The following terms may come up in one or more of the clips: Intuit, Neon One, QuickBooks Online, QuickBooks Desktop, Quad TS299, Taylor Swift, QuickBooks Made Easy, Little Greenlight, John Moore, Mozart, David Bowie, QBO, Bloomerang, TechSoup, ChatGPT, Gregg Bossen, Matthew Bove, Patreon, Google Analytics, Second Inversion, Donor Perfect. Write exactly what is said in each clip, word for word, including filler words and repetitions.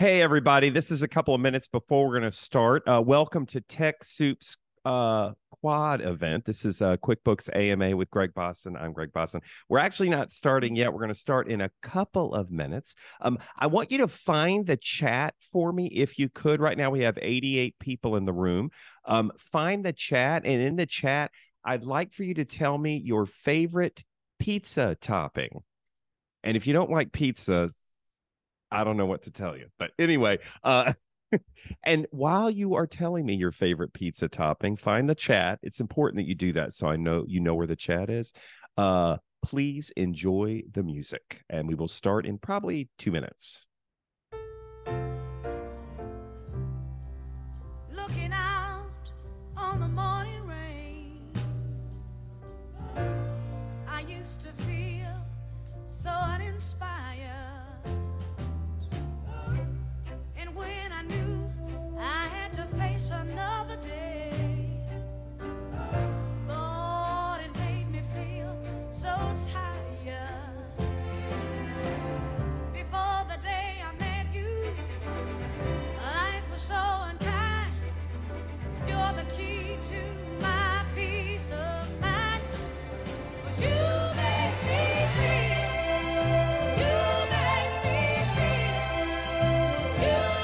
Hey, everybody, this is a couple of minutes before we're going to start. Uh, welcome to TechSoup's uh, Quad event. This is uh, QuickBooks A M A with Gregg Bossen. I'm Gregg Bossen. We're actually not starting yet. We're going to start in a couple of minutes. Um, I want you to find the chat for me if you could. Right now, we have eighty-eight people in the room. Um, find the chat, and in the chat, I'd like for you to tell me your favorite pizza topping. And if you don't like pizza, I don't know what to tell you, but anyway, uh, and while you are telling me your favorite pizza topping, find the chat. It's important that you do that so I know you know where the chat is. Uh, please enjoy the music, and we will start in probably two minutes. Looking out on the morning rain, I used to feel so uninspired. When I knew I had to face another day, Lord, it made me feel so tired. Before the day I met you, life was so unkind, but you're the key to my peace of mind. 'Cause you made me feel, you made me feel, you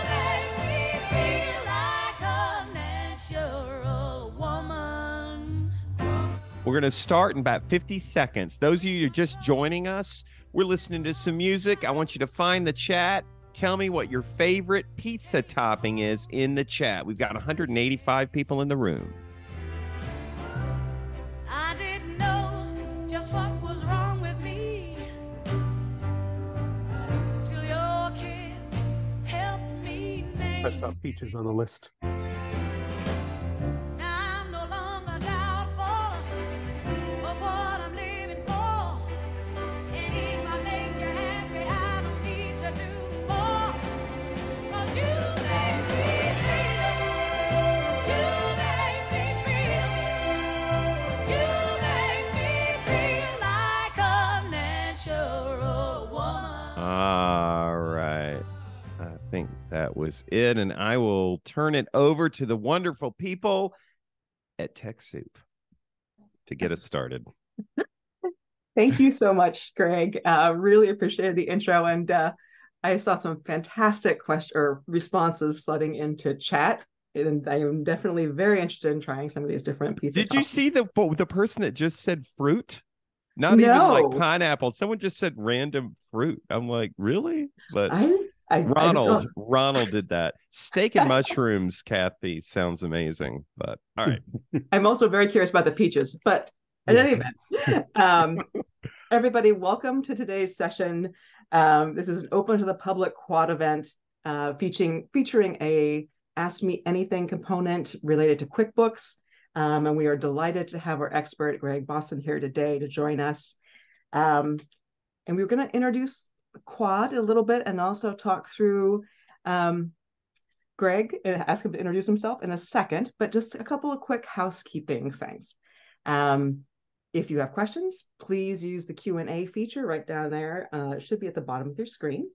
We're going to start in about fifty seconds. Those of you who are just joining us, we're listening to some music. I want you to find the chat. Tell me what your favorite pizza topping is in the chat. We've got one hundred eighty-five people in the room. I didn't know just what was wrong with me till your kiss helped me name. Best top peaches on the list. All right. I think that was it. And I will turn it over to the wonderful people at TechSoup to get us started. Thank you so much, Gregg. Uh, really appreciated the intro. And uh, I saw some fantastic questions or responses flooding into chat. And I am definitely very interested in trying some of these different pieces. Did you see the, the person that just said fruit? Not no. even like pineapple. Someone just said random fruit. I'm like, really? But I, I, Ronald, I Ronald did that. Steak and mushrooms, Kathy, sounds amazing. But all right. I'm also very curious about the peaches. But at yes. any event, um, everybody, welcome to today's session. Um, this is an open to the public quad event uh, featuring featuring a Ask Me Anything component related to QuickBooks. Um, and we are delighted to have our expert, Gregg Bossen, here today to join us. Um, and we we're going to introduce Quad a little bit and also talk through um, Gregg and ask him to introduce himself in a second, but just a couple of quick housekeeping things. Um, if you have questions, please use the Q and A feature right down there. Uh, it should be at the bottom of your screen.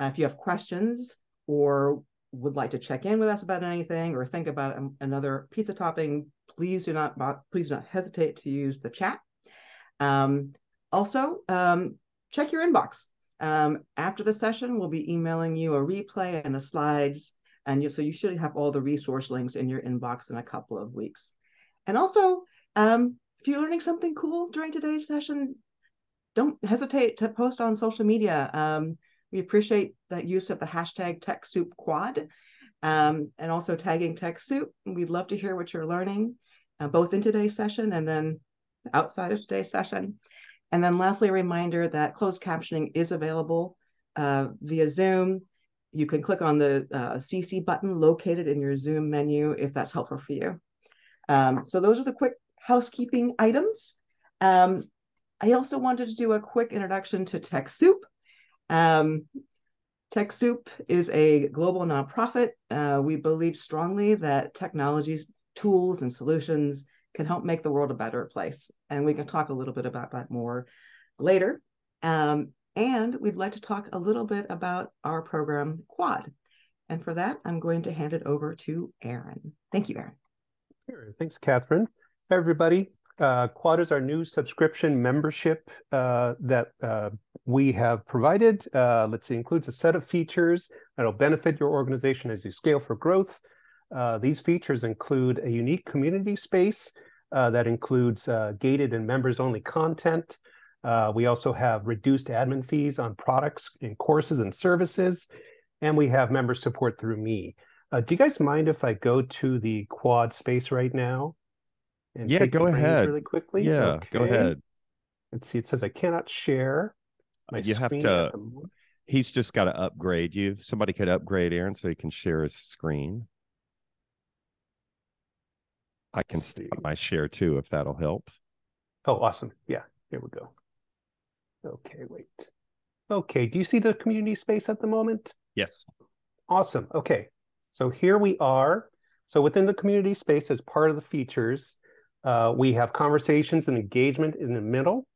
Uh, if you have questions or would like to check in with us about anything or think about um, another pizza topping, please do not please do not hesitate to use the chat. Um, also, um, check your inbox. Um, after the session, we'll be emailing you a replay and the slides, and you, so you should have all the resource links in your inbox in a couple of weeks. And also, um, if you're learning something cool during today's session, don't hesitate to post on social media. Um, We appreciate the use of the hashtag TechSoupQuad um, and also tagging TechSoup. We'd love to hear what you're learning, uh, both in today's session and then outside of today's session. And then lastly, a reminder that closed captioning is available uh, via Zoom. You can click on the uh, C C button located in your Zoom menu if that's helpful for you. Um, so those are the quick housekeeping items. Um, I also wanted to do a quick introduction to TechSoup. Um, TechSoup is a global nonprofit. Uh, we believe strongly that technologies, tools, and solutions can help make the world a better place. And we can talk a little bit about that more later. Um, and we'd like to talk a little bit about our program, QUAD. And for that, I'm going to hand it over to Aaron. Thank you, Aaron. Sure. Thanks, Catherine. Hi, everybody. Uh, Quad is our new subscription membership uh, that uh, we have provided. Uh, let's see, includes a set of features that'll benefit your organization as you scale for growth. Uh, these features include a unique community space uh, that includes uh, gated and members-only content. Uh, we also have reduced admin fees on products and courses and services, and we have member support through me. Uh, do you guys mind if I go to the Quad space right now? And yeah, take go ahead. Really quickly. Yeah, okay. Go ahead. Let's see. It says I cannot share. My you have to. He's just got to upgrade you. Somebody could upgrade Aaron so he can share his screen. I can Let's stop see. my share too if that'll help. Oh, awesome! Yeah, here we go. Okay, wait. Okay, do you see the community space at the moment? Yes. Awesome. Okay, so here we are. So within the community space, as part of the features, uh, we have conversations and engagement in the middle.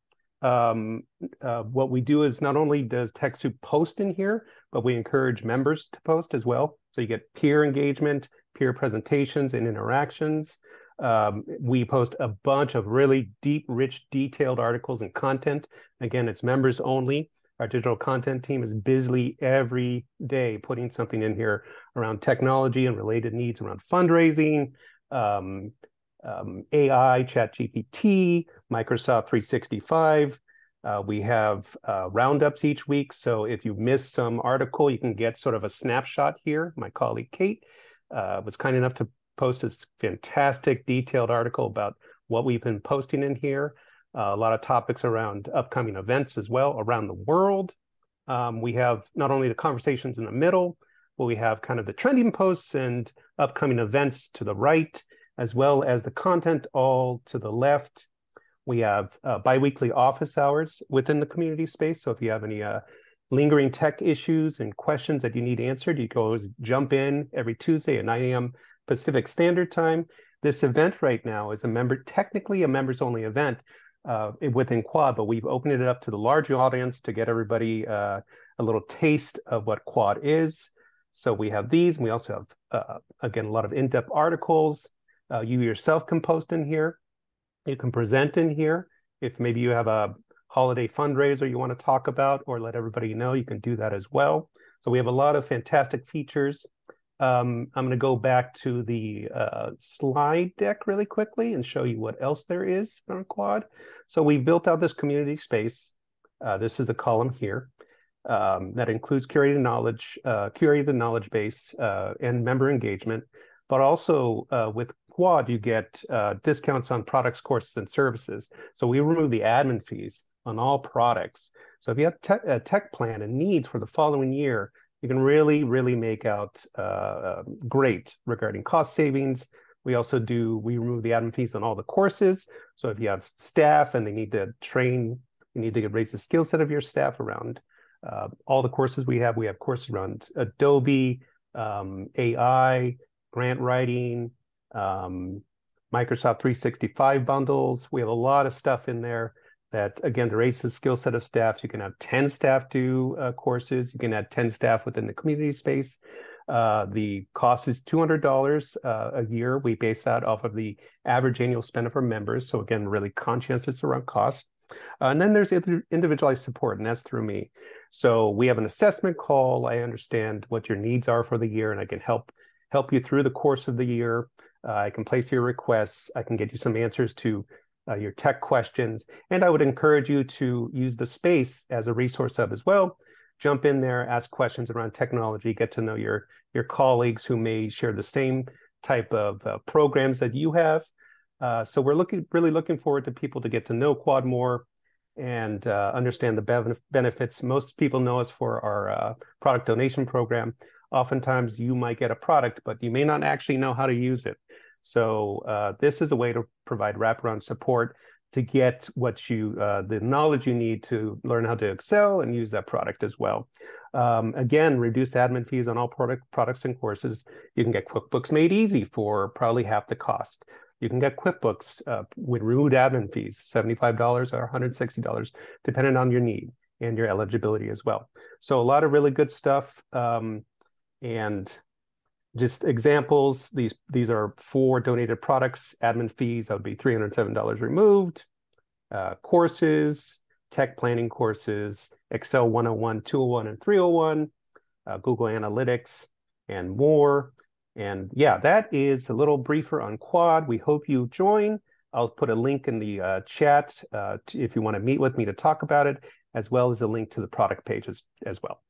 Um, uh, what we do is not only does TechSoup post in here, but we encourage members to post as well. So you get peer engagement, peer presentations and interactions. Um, we post a bunch of really deep, rich, detailed articles and content. Again, it's members only. Our digital content team is busily every day putting something in here around technology and related needs around fundraising, um, um, A I, Chat G P T, Microsoft three sixty-five. Uh, we have uh, roundups each week. So if you miss some article, you can get sort of a snapshot here. My colleague Kate uh, was kind enough to post this fantastic detailed article about what we've been posting in here. Uh, a lot of topics around upcoming events as well around the world. Um, we have not only the conversations in the middle, but we have kind of the trending posts and upcoming events to the right, as well as the content all to the left. We have uh, biweekly office hours within the community space. So if you have any uh, lingering tech issues and questions that you need answered, you can always jump in every Tuesday at nine A M Pacific Standard Time. This event right now is a member, technically a members-only event, Uh, within Quad, but we've opened it up to the larger audience to get everybody uh, a little taste of what Quad is. So we have these, and we also have, uh, again, a lot of in-depth articles. Uh, you yourself can post in here. You can present in here. If maybe you have a holiday fundraiser you want to talk about or let everybody know, you can do that as well. So we have a lot of fantastic features. Um, I'm going to go back to the uh, slide deck really quickly and show you what else there is on Quad. So we built out this community space. Uh, this is a column here um, that includes curated knowledge, uh, curated knowledge base uh, and member engagement. But also uh, with Quad, you get uh, discounts on products, courses, and services. So we remove the admin fees on all products. So if you have te- a tech plan and needs for the following year, you can really, really make out uh, great regarding cost savings. We also do, we remove the admin fees on all the courses. So if you have staff and they need to train, you need to raise the skill set of your staff around uh, all the courses we have. We have courses around Adobe, um, A I, grant writing, um, Microsoft three sixty-five bundles. We have a lot of stuff in there that, again, to raise the skill set of staff. You can have ten staff do uh, courses. You can add ten staff within the community space. Uh, the cost is two hundred dollars uh, a year. We base that off of the average annual spend of our members. So again, really conscientious around cost. Uh, and then there's individualized support, and that's through me. So we have an assessment call. I understand what your needs are for the year, and I can help help you through the course of the year. Uh, I can place your requests. I can get you some answers to Uh, your tech questions, and I would encourage you to use the space as a resource hub as well. Jump in there, ask questions around technology, get to know your, your colleagues who may share the same type of uh, programs that you have. Uh, so we're looking really looking forward to people to get to know Quad more and uh, understand the be benefits. Most people know us for our uh, product donation program. Oftentimes you might get a product, but you may not actually know how to use it. So uh, this is a way to provide wraparound support to get what you, uh, the knowledge you need to learn how to excel and use that product as well. Um, again, reduced admin fees on all product products and courses. You can get QuickBooks Made Easy for probably half the cost. You can get QuickBooks uh, with removed admin fees, seventy-five dollars or one hundred sixty dollars, depending on your need and your eligibility as well. So a lot of really good stuff. Um, and just examples, these these are four donated products. Admin fees, that would be three hundred seven dollars removed. Uh, courses, tech planning courses, Excel one oh one, two oh one, and three oh one, uh, Google Analytics, and more. And yeah, that is a little briefer on Quad. We hope you join. I'll put a link in the uh, chat uh, to, if you want to meet with me to talk about it, as well as a link to the product pages as well.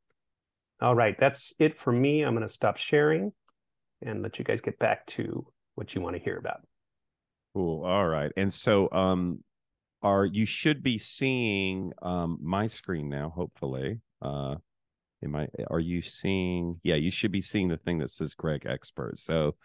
All right, that's it for me. I'm going to stop sharing and let you guys get back to what you want to hear about. Cool. All right. And so um, are, you should be seeing um, my screen now, hopefully. Uh, am I, are you seeing? Yeah, you should be seeing the thing that says Gregg Expert. So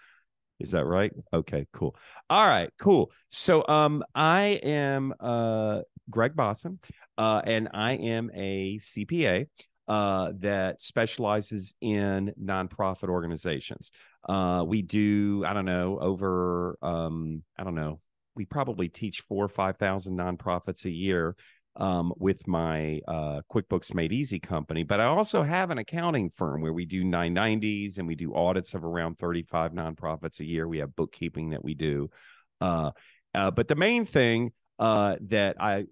is that right? Okay, cool. All right, cool. So um, I am uh, Gregg Bossen, uh, and I am a C P A uh, that specializes in nonprofit organizations. Uh, we do, I don't know, over, um, I don't know, we probably teach four or five thousand nonprofits a year um, with my uh, QuickBooks Made Easy company. But I also have an accounting firm where we do nine ninety s and we do audits of around thirty-five nonprofits a year. We have bookkeeping that we do. Uh, uh, but the main thing uh, that I,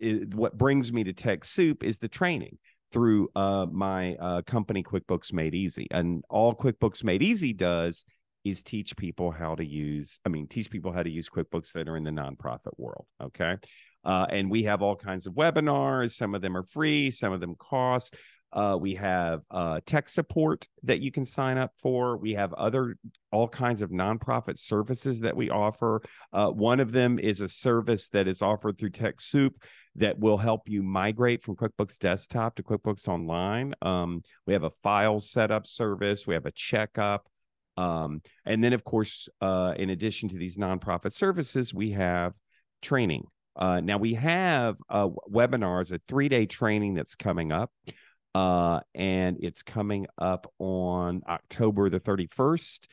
it, what brings me to TechSoup is the training through uh, my uh, company, QuickBooks Made Easy. And all QuickBooks Made Easy does is teach people how to use, I mean, teach people how to use QuickBooks that are in the nonprofit world, okay? Uh, and we have all kinds of webinars. Some of them are free, some of them cost. Uh, we have uh, tech support that you can sign up for. We have other, all kinds of nonprofit services that we offer. Uh, one of them is a service that is offered through TechSoup that will help you migrate from QuickBooks Desktop to QuickBooks Online. Um, we have a file setup service. We have a checkup. Um, and then, of course, uh, in addition to these nonprofit services, we have training. Uh, now, we have uh, webinars, a three-day training that's coming up, uh, and it's coming up on October the thirty-first,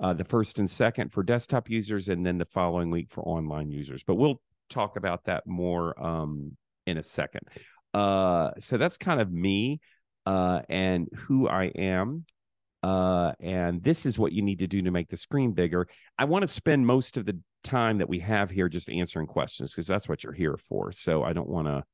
uh, the first and second for desktop users, and then the following week for online users. But we'll talk about that more um, in a second. Uh, so that's kind of me uh, and who I am. Uh, and this is what you need to do to make the screen bigger. I want to spend most of the time that we have here just answering questions, because that's what you're here for. So I don't want to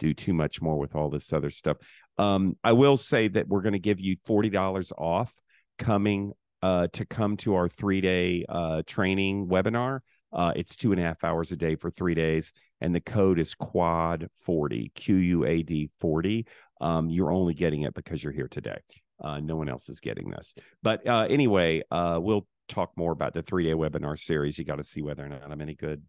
do too much more with all this other stuff. Um, I will say that we're going to give you forty dollars off coming uh, to come to our three-day uh, training webinar. Uh, it's two and a half hours a day for three days. And the code is Quad forty, Q U A D forty. Um, you're only getting it because you're here today. Uh, no one else is getting this. But uh, anyway, uh, we'll talk more about the three-day webinar series. You got to see whether or not I'm any good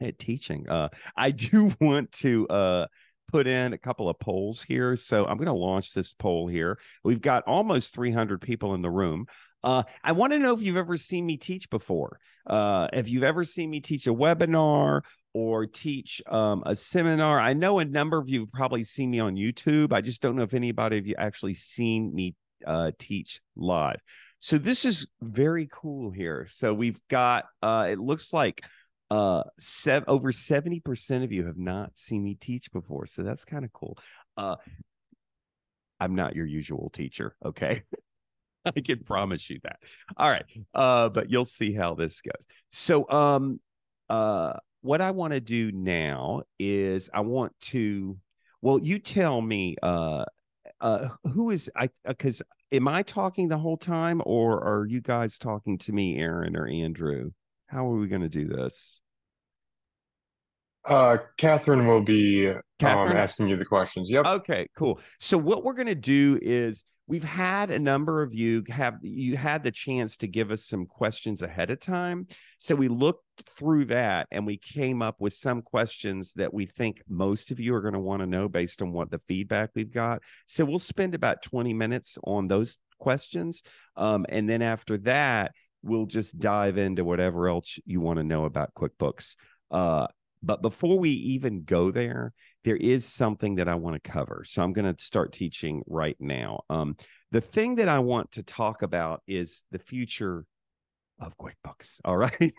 at teaching. Uh, I do want to uh, put in a couple of polls here. So I'm going to launch this poll here. We've got almost three hundred people in the room. Uh, I want to know if you've ever seen me teach before. Uh, if you've ever seen me teach a webinar or teach um, a seminar. I know a number of you have probably seen me on YouTube. I just don't know if anybody of you actually seen me uh, teach live. So this is very cool here. So we've got, uh, it looks like uh, sev over seventy percent of you have not seen me teach before. So that's kind of cool. Uh, I'm not your usual teacher, okay? I can promise you that. All right. Uh, but you'll see how this goes. So um, uh, what I want to do now is I want to, well, you tell me uh, uh, who is, I because am I talking the whole time, or are you guys talking to me, Aaron or Andrew? How are we going to do this? Uh, Catherine will be Catherine? Um, asking you the questions. Yep. Okay, cool. So what we're going to do is, we've had a number of you have, you had the chance to give us some questions ahead of time. So we looked through that and we came up with some questions that we think most of you are going to want to know based on what the feedback we've got. So we'll spend about twenty minutes on those questions. Um, and then after that, we'll just dive into whatever else you want to know about QuickBooks. Uh, but before we even go there, there is something that I want to cover. So I'm going to start teaching right now. Um, the thing that I want to talk about is the future of QuickBooks. All right.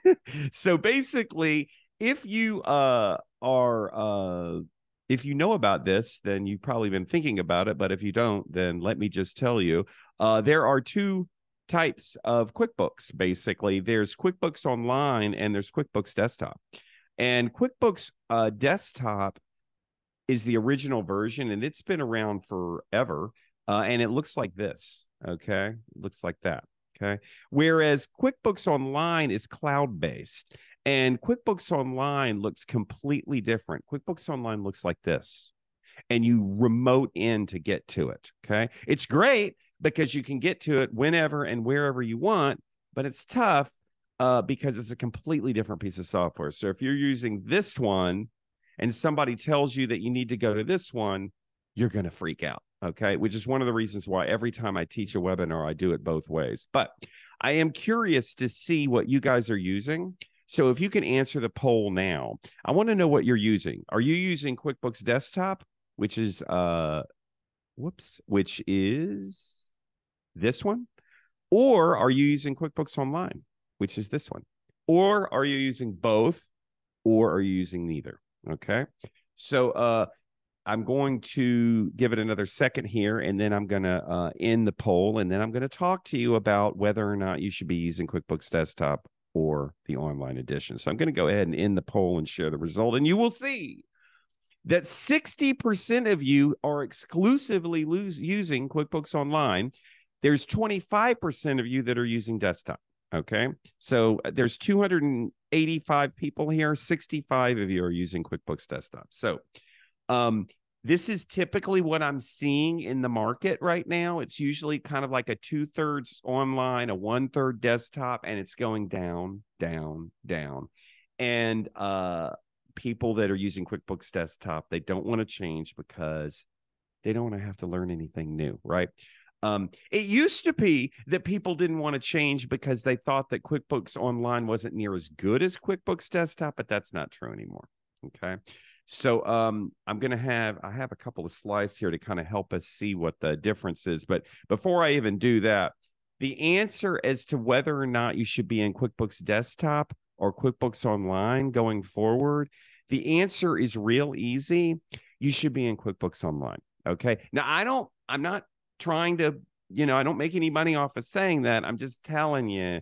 So basically, if you uh, are, uh, If you know about this, then you've probably been thinking about it. But if you don't, then let me just tell you, uh, there are two types of QuickBooks, basically. There's QuickBooks Online and there's QuickBooks Desktop. And QuickBooks uh, Desktop is the original version, and it's been around forever. Uh, and it looks like this, okay? It looks like that, okay? Whereas QuickBooks Online is cloud-based, and QuickBooks Online looks completely different. QuickBooks Online looks like this, and you remote in to get to it, okay? It's great because you can get to it whenever and wherever you want, but it's tough uh, because it's a completely different piece of software. So if you're using this one and somebody tells you that you need to go to this one, you're going to freak out. Okay, which is one of the reasons why every time I teach a webinar, I do it both ways. But I am curious to see what you guys are using. So if you can answer the poll now, I want to know what you're using. Are you using QuickBooks Desktop, which is, uh, whoops, which is this one? Or are you using QuickBooks Online, which is this one? Or are you using both? Or are you using neither? Okay, so... uh. I'm going to give it another second here, and then I'm going to uh, end the poll, and then I'm going to talk to you about whether or not you should be using QuickBooks Desktop or the online edition. So I'm going to go ahead and end the poll and share the result, and you will see that sixty percent of you are exclusively lose, using QuickBooks Online. There's twenty-five percent of you that are using Desktop, okay? So there's two hundred eighty-five people here. sixty-five of you are using QuickBooks Desktop. So... Um, this is typically what I'm seeing in the market right now. It's usually kind of like a two-thirds online, a one-third desktop, and it's going down, down, down. And uh, people that are using QuickBooks Desktop, they don't want to change because they don't want to have to learn anything new, right? Um, it used to be that people didn't want to change because they thought that QuickBooks Online wasn't near as good as QuickBooks Desktop, but that's not true anymore, okay? So um, I'm going to have, I have a couple of slides here to kind of help us see what the difference is. But before I even do that, the answer as to whether or not you should be in QuickBooks Desktop or QuickBooks Online going forward, the answer is real easy. You should be in QuickBooks Online. Okay. Now, I don't, I'm not trying to, you know, I don't make any money off of saying that. I'm just telling you.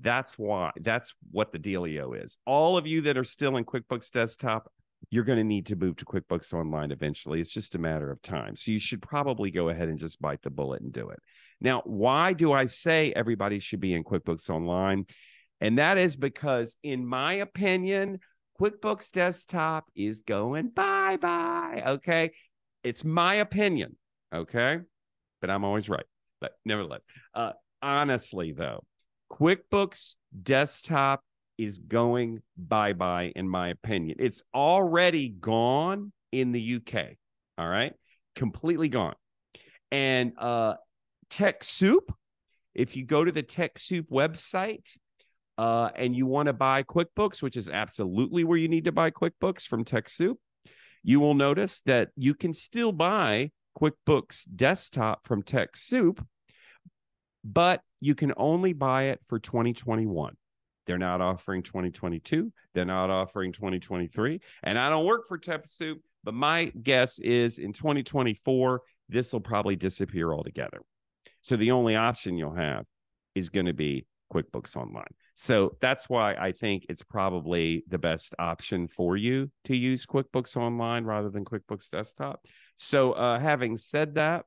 That's why, that's what the dealio is. All of you that are still in QuickBooks Desktop, you're going to need to move to QuickBooks Online eventually. It's just a matter of time. So you should probably go ahead and just bite the bullet and do it. Now, why do I say everybody should be in QuickBooks Online? And that is because, in my opinion, QuickBooks Desktop is going bye-bye, okay? It's my opinion, okay? But I'm always right. But nevertheless, uh, honestly, though, QuickBooks Desktop is going bye-bye, in my opinion. It's already gone in the U K, all right? Completely gone. And uh, TechSoup, if you go to the TechSoup website uh, and you want to buy QuickBooks, which is absolutely where you need to buy QuickBooks from TechSoup, you will notice that you can still buy QuickBooks Desktop from TechSoup, but you can only buy it for twenty twenty-one. They're not offering twenty twenty-two. They're not offering twenty twenty-three. And I don't work for TechSoup, but my guess is in twenty twenty-four, this will probably disappear altogether. So the only option you'll have is going to be QuickBooks Online. So that's why I think it's probably the best option for you to use QuickBooks Online rather than QuickBooks Desktop. So uh, having said that,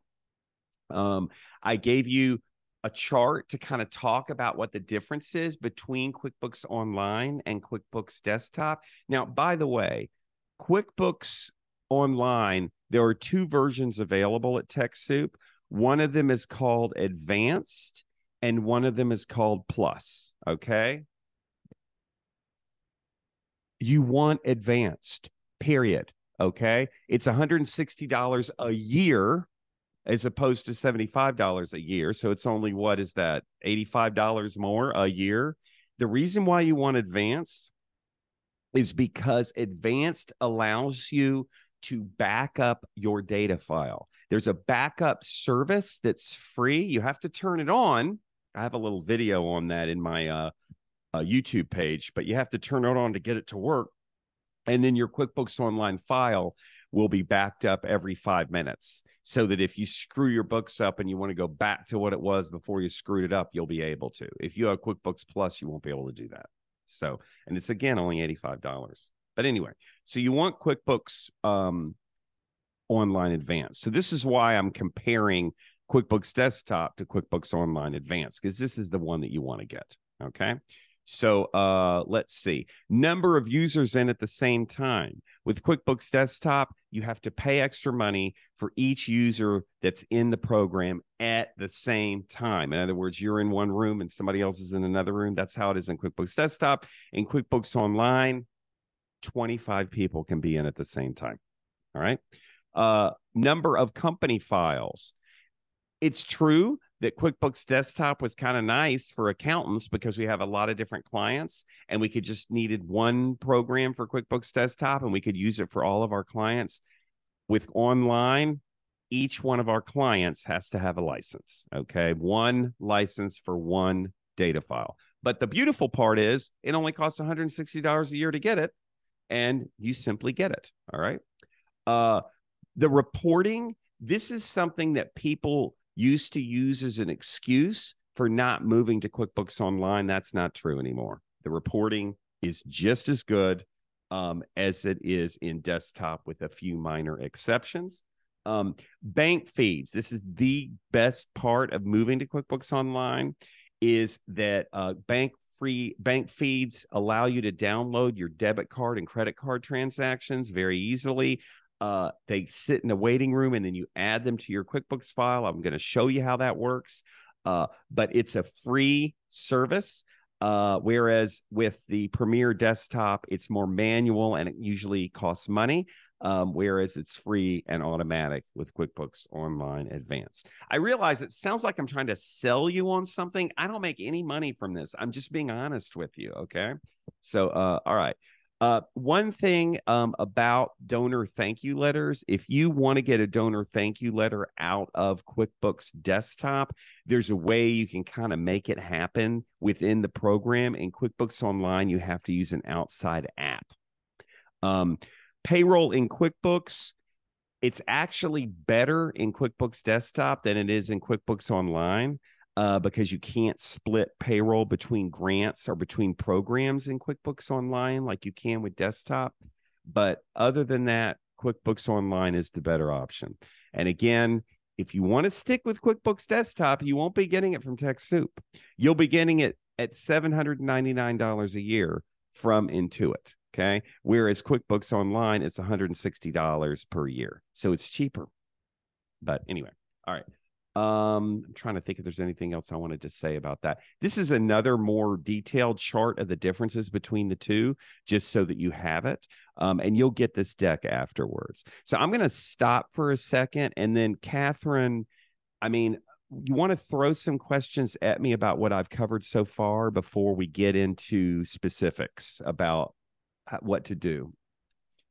um, I gave you a chart to kind of talk about what the difference is between QuickBooks Online and QuickBooks Desktop. Now, by the way, QuickBooks Online, there are two versions available at TechSoup. One of them is called Advanced, and one of them is called Plus, okay? You want Advanced, period, okay? It's one hundred sixty dollars a year, as opposed to seventy-five dollars a year. So it's only, what is that, eighty-five dollars more a year? The reason why you want Advanced is because Advanced allows you to back up your data file. There's a backup service that's free. You have to turn it on. I have a little video on that in my uh, uh, YouTube page, but you have to turn it on to get it to work. And then your QuickBooks Online file will be backed up every five minutes so that if you screw your books up and you want to go back to what it was before you screwed it up, you'll be able to. If you have QuickBooks Plus, you won't be able to do that. So, and it's again, only eighty-five dollars. But anyway, so you want QuickBooks um, Online Advanced. So this is why I'm comparing QuickBooks Desktop to QuickBooks Online Advanced, because this is the one that you want to get. Okay. So uh, let's see. Number of users in at the same time. With QuickBooks Desktop, you have to pay extra money for each user that's in the program at the same time. In other words, you're in one room and somebody else is in another room. That's how it is in QuickBooks Desktop. In QuickBooks Online, twenty-five people can be in at the same time. All right. Uh, number of company files. It's true that QuickBooks Desktop was kind of nice for accountants because we have a lot of different clients and we could just needed one program for QuickBooks Desktop and we could use it for all of our clients. With online, each one of our clients has to have a license, okay? One license for one data file. But the beautiful part is it only costs one hundred sixty dollars a year to get it, and you simply get it, all right? Uh, the reporting, this is something that people used to use as an excuse for not moving to QuickBooks Online. That's not true anymore. The reporting is just as good um, as it is in desktop, with a few minor exceptions. Um, bank feeds. This is the best part of moving to QuickBooks Online, is that uh, bank free bank feeds allow you to download your debit card and credit card transactions very easily. Uh, they sit in a waiting room and then you add them to your QuickBooks file. I'm going to show you how that works, uh, but it's a free service. Uh, whereas with the Premier Desktop, it's more manual and it usually costs money. Um, whereas it's free and automatic with QuickBooks Online Advanced. I realize it sounds like I'm trying to sell you on something. I don't make any money from this. I'm just being honest with you. Okay. So, uh, all right. Uh, one thing um, about donor thank you letters, if you want to get a donor thank you letter out of QuickBooks Desktop, there's a way you can kind of make it happen within the program. In QuickBooks Online, you have to use an outside app. Um, payroll in QuickBooks, it's actually better in QuickBooks Desktop than it is in QuickBooks Online. Uh, because you can't split payroll between grants or between programs in QuickBooks Online like you can with desktop. But other than that, QuickBooks Online is the better option. And again, if you want to stick with QuickBooks Desktop, you won't be getting it from TechSoup. You'll be getting it at seven hundred ninety-nine dollars a year from Intuit, okay? Whereas QuickBooks Online, it's one hundred sixty dollars per year. So it's cheaper. But anyway, all right. Um, I'm trying to think if there's anything else I wanted to say about that. This is another more detailed chart of the differences between the two, just so that you have it. Um, and you'll get this deck afterwards. So I'm going to stop for a second. And then Catherine, I mean, you want to throw some questions at me about what I've covered so far before we get into specifics about what to do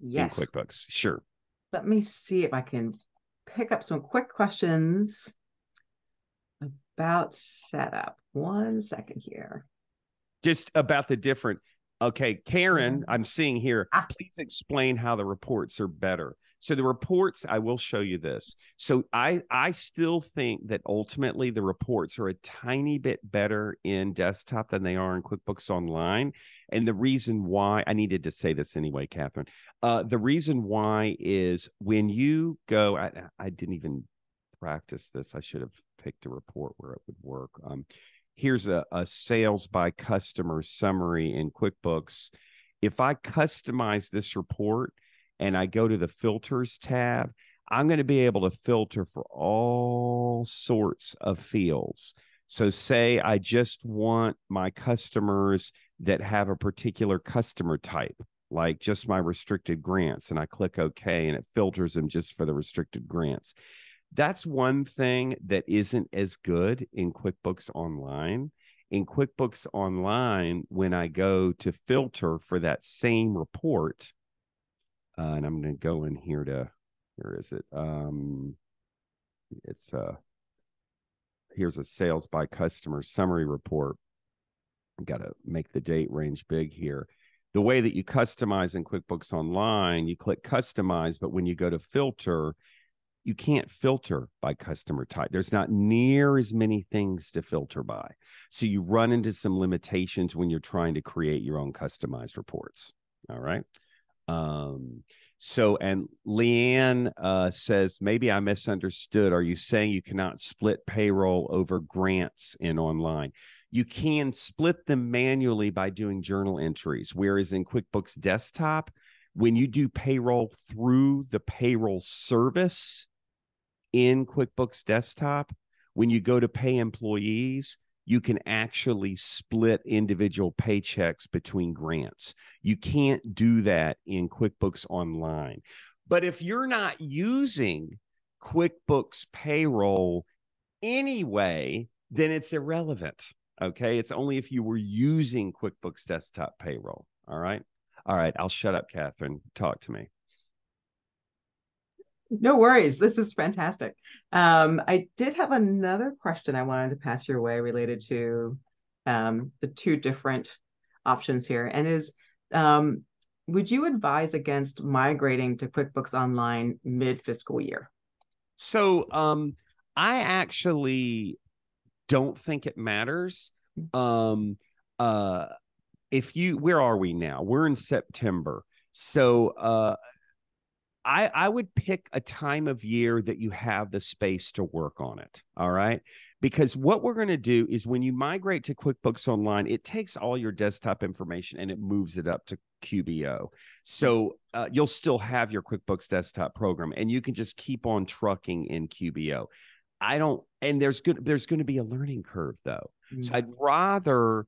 yes. in QuickBooks? Sure. Let me see if I can pick up some quick questions about setup. One second here. Just about the different. Okay, Karen, I'm seeing here. Ah. Please explain how the reports are better. So the reports, I will show you this. So I, I still think that ultimately the reports are a tiny bit better in desktop than they are in QuickBooks Online. And the reason why, I needed to say this anyway, Catherine. Uh, the reason why is when you go, I, I didn't even practice this. I should have picked a report where it would work. Um, here's a, a sales by customer summary in QuickBooks. If I customize this report, and I go to the filters tab, I'm going to be able to filter for all sorts of fields. So say I just want my customers that have a particular customer type, like just my restricted grants, and I click OK, and it filters them just for the restricted grants. That's one thing that isn't as good in QuickBooks Online. In QuickBooks Online, when I go to filter for that same report, Uh, and I'm going to go in here to, where is it? Um, it's uh, here's a sales by customer summary report. I've got to make the date range big here. the way that you customize in QuickBooks Online, you click customize, but when you go to filter, you can't filter by customer type. There's not near as many things to filter by. So you run into some limitations when you're trying to create your own customized reports. All right. Um, so, and Leanne uh, says, maybe I misunderstood. Are you saying you cannot split payroll over grants in online? You can split them manually by doing journal entries, whereas in QuickBooks Desktop, when you do payroll through the payroll service in QuickBooks Desktop, when you go to pay employees, you can actually split individual paychecks between grants. You can't do that in QuickBooks Online. But if you're not using QuickBooks Payroll anyway, then it's irrelevant, okay? It's only if you were using QuickBooks Desktop Payroll, all right? All right, I'll shut up, Catherine. Talk to me. No worries. This is fantastic. Um, I did have another question I wanted to pass your way related to um, the two different options here. And is, um, would you advise against migrating to QuickBooks Online mid-fiscal year? So um, I actually don't think it matters. Um, uh, if you, where are we now? We're in September. So, uh, I, I would pick a time of year that you have the space to work on it, all right? Because what we're going to do is when you migrate to QuickBooks Online, it takes all your desktop information and it moves it up to Q B O. So uh, you'll still have your QuickBooks Desktop program and you can just keep on trucking in Q B O. I don't, and there's good, there's going to be a learning curve though. Mm-hmm. So I'd rather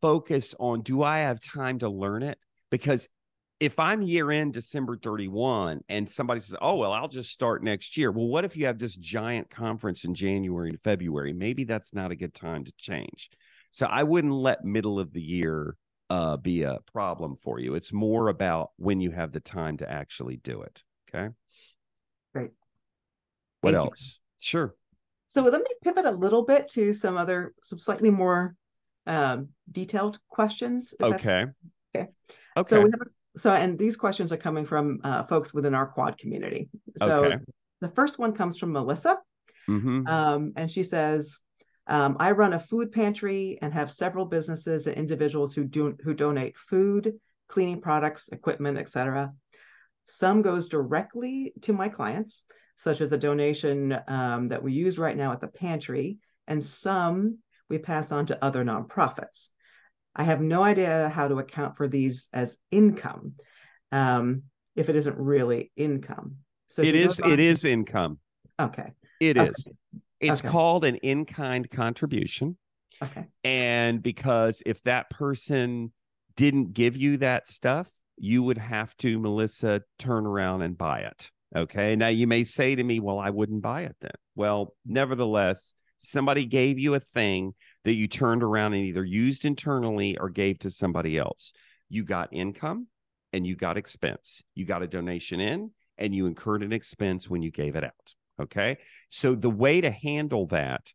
focus on, do I have time to learn it? Because if I'm year end December thirty-first and somebody says, oh, well, I'll just start next year. Well, what if you have this giant conference in January and February? Maybe that's not a good time to change. So I wouldn't let middle of the year uh, be a problem for you. It's more about when you have the time to actually do it. Okay. Great. What Thank else? You. Sure. So let me pivot a little bit to some other, some slightly more um, detailed questions. Okay. Okay. Okay. So we have a So, and these questions are coming from uh, folks within our Quad community. So okay. The first one comes from Melissa. Mm-hmm. um, and she says, um, I run a food pantry and have several businesses and individuals who do who donate food, cleaning products, equipment, et cetera. Some goes directly to my clients, such as a donation um, that we use right now at the pantry, and some we pass on to other nonprofits. I have no idea how to account for these as income um, if it isn't really income. So it is. It is income. Okay. It okay. is. It's okay. called an in-kind contribution. Okay. And because if that person didn't give you that stuff, you would have to, Melissa, turn around and buy it. Okay. Now you may say to me, well, I wouldn't buy it then. Well, nevertheless, somebody gave you a thing that you turned around and either used internally or gave to somebody else. You got income and you got expense. You got a donation in and you incurred an expense when you gave it out. Okay. So the way to handle that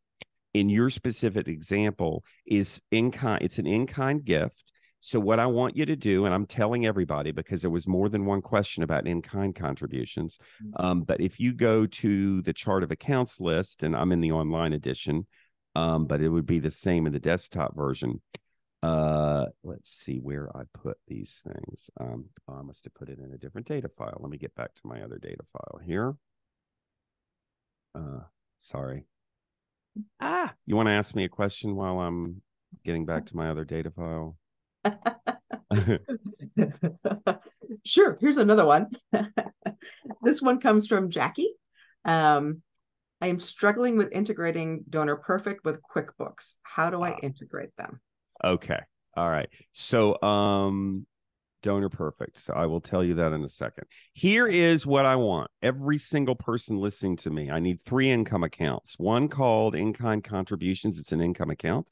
in your specific example is in kind. It's an in-kind gift. So what I want you to do, and I'm telling everybody because there was more than one question about in-kind contributions, um, but if you go to the chart of accounts list, and I'm in the online edition, um, but it would be the same in the desktop version. Uh, let's see where I put these things. Um, oh, I must have put it in a different data file. Let me get back to my other data file here. Uh, sorry. Ah, you want to ask me a question while I'm getting back to my other data file? Sure, here's another one. This one comes from Jackie. um, I am struggling with integrating Donor Perfect with QuickBooks. How do I integrate them? Okay, all right. So um, Donor Perfect, so I will tell you that in a second. Here is what I want. Every single person listening to me, I need three income accounts. One called in-kind contributions, it's an income account.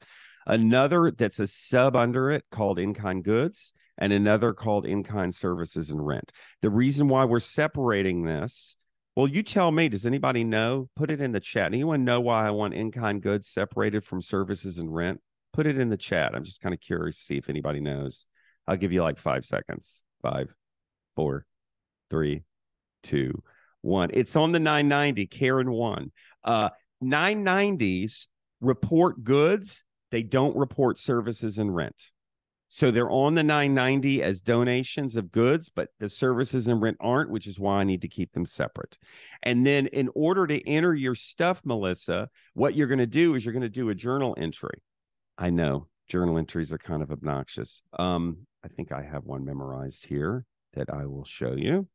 Another that's a sub under it called in-kind goods, and another called in-kind services and rent. The reason why we're separating this, well, you tell me, does anybody know? Put it in the chat. Anyone know why I want in-kind goods separated from services and rent? Put it in the chat. I'm just kind of curious to see if anybody knows. I'll give you like five seconds. Five, four, three, two, one. It's on the nine ninety. Karen won. Uh, nine nineties report goods. They don't report services and rent. So they're on the nine ninety as donations of goods, but the services and rent aren't, which is why I need to keep them separate. And then in order to enter your stuff, Melissa, what you're going to do is you're going to do a journal entry. I know journal entries are kind of obnoxious. Um, I think I have one memorized here that I will show you.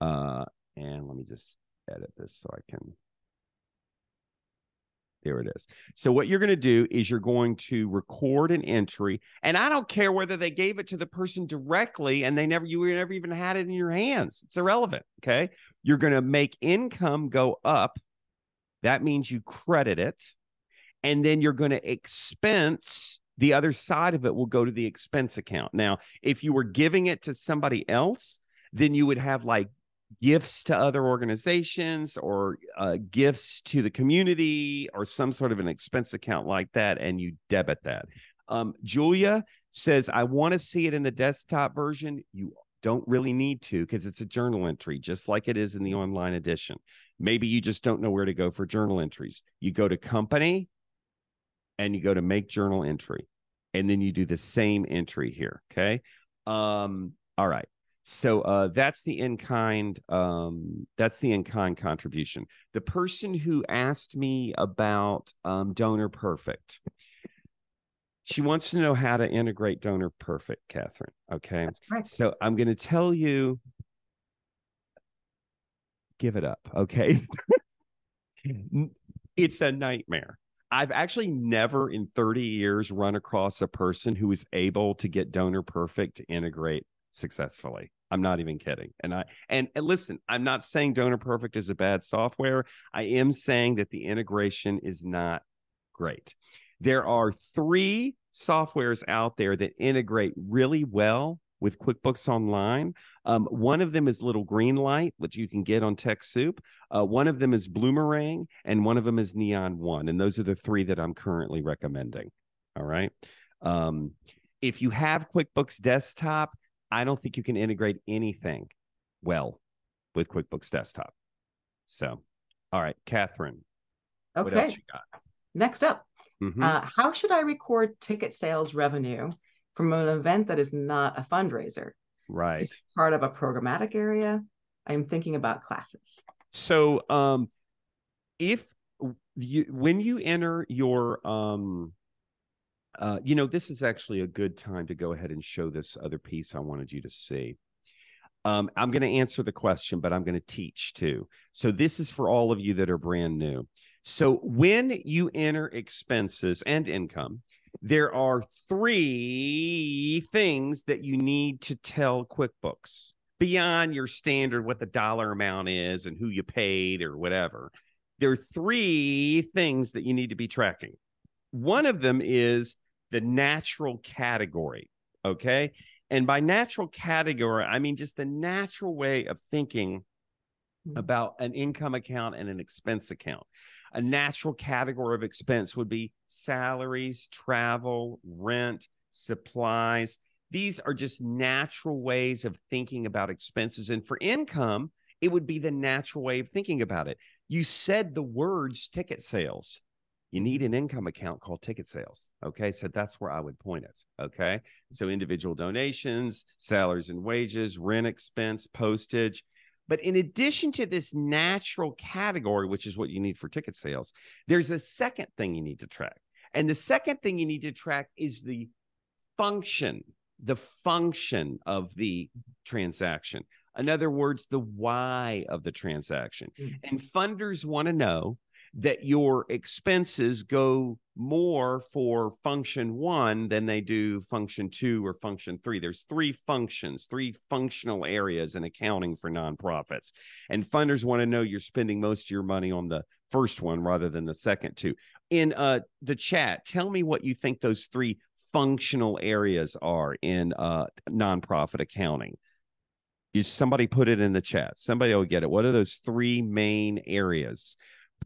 Uh, and let me just edit this so I can... There it is. So what you're going to do is you're going to record an entry, and I don't care whether they gave it to the person directly and they never, you never even had it in your hands. It's irrelevant. Okay. You're going to make income go up. That means you credit it, and then you're going to expense. The other side of it will go to the expense account. Now, if you were giving it to somebody else, then you would have like gifts to other organizations or uh, gifts to the community or some sort of an expense account like that, and you debit that. Um, Julia says, I want to see it in the desktop version. You don't really need to because it's a journal entry, just like it is in the online edition. Maybe you just don't know where to go for journal entries. You go to company and you go to make journal entry, and then you do the same entry here, okay? Um, all right. So uh, that's the in-kind. Um, that's the in-kind contribution. The person who asked me about um, Donor Perfect, she wants to know how to integrate Donor Perfect, Catherine. Okay, that's correct. So I'm going to tell you, give it up. Okay, it's a nightmare. I've actually never in thirty years run across a person who is able to get Donor Perfect to integrate successfully. I'm not even kidding. And I and, and listen, I'm not saying Donor Perfect is a bad software. I am saying that the integration is not great. There are three softwares out there that integrate really well with QuickBooks Online. Um, one of them is Little Greenlight, which you can get on TechSoup. Uh, one of them is Bloomerang, and one of them is Neon One. And those are the three that I'm currently recommending. All right. Um, if you have QuickBooks Desktop, I don't think you can integrate anything well with QuickBooks Desktop. So, all right, Catherine, okay. What else you got? Next up, mm-hmm. uh, how should I record ticket sales revenue from an event that is not a fundraiser? Right. It's part of a programmatic area. I'm thinking about classes. So um, if you, when you enter your... Um, Uh, you know, this is actually a good time to go ahead and show this other piece I wanted you to see. Um, I'm going to answer the question, but I'm going to teach too. So this is for all of you that are brand new. So when you enter expenses and income, there are three things that you need to tell QuickBooks beyond your standard, what the dollar amount is and who you paid or whatever. There are three things that you need to be tracking. One of them is the natural category, okay? And by natural category, I mean just the natural way of thinking about an income account and an expense account. A natural category of expense would be salaries, travel, rent, supplies. These are just natural ways of thinking about expenses. And for income, it would be the natural way of thinking about it. You said the words ticket sales. You need an income account called ticket sales, okay? So that's where I would point it, okay? So individual donations, salaries and wages, rent expense, postage. But in addition to this natural category, which is what you need for ticket sales, there's a second thing you need to track. And the second thing you need to track is the function, the function of the transaction. In other words, the why of the transaction. Mm-hmm. And funders want to know that your expenses go more for function one than they do function two or function three. There's three functions, three functional areas in accounting for nonprofits. And funders want to know you're spending most of your money on the first one rather than the second two. In uh, the chat, tell me what you think those three functional areas are in uh, nonprofit accounting. You, somebody put it in the chat. Somebody will get it. What are those three main areas?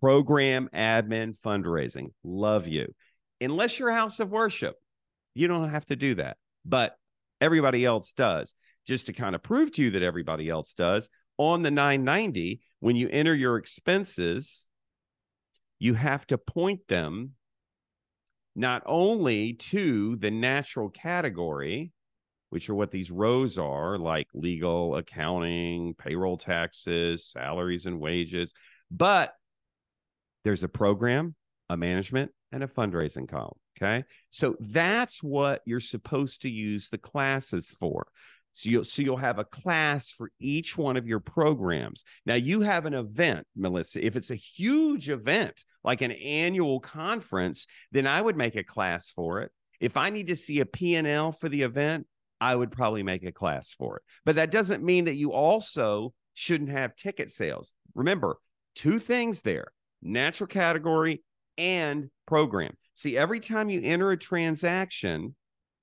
Program, admin, fundraising. Love you. Unless you're a house of worship, you don't have to do that. But everybody else does. Just to kind of prove to you that everybody else does, on the nine ninety, when you enter your expenses, you have to point them not only to the natural category, which are what these rows are, like legal, accounting, payroll taxes, salaries and wages, but there's a program, a management, and a fundraising column, okay? So that's what you're supposed to use the classes for. So you'll, so you'll have a class for each one of your programs. Now, you have an event, Melissa. If it's a huge event, like an annual conference, then I would make a class for it. If I need to see a P and L for the event, I would probably make a class for it. But that doesn't mean that you also shouldn't have ticket sales. Remember, two things there, natural category and program. See, every time you enter a transaction,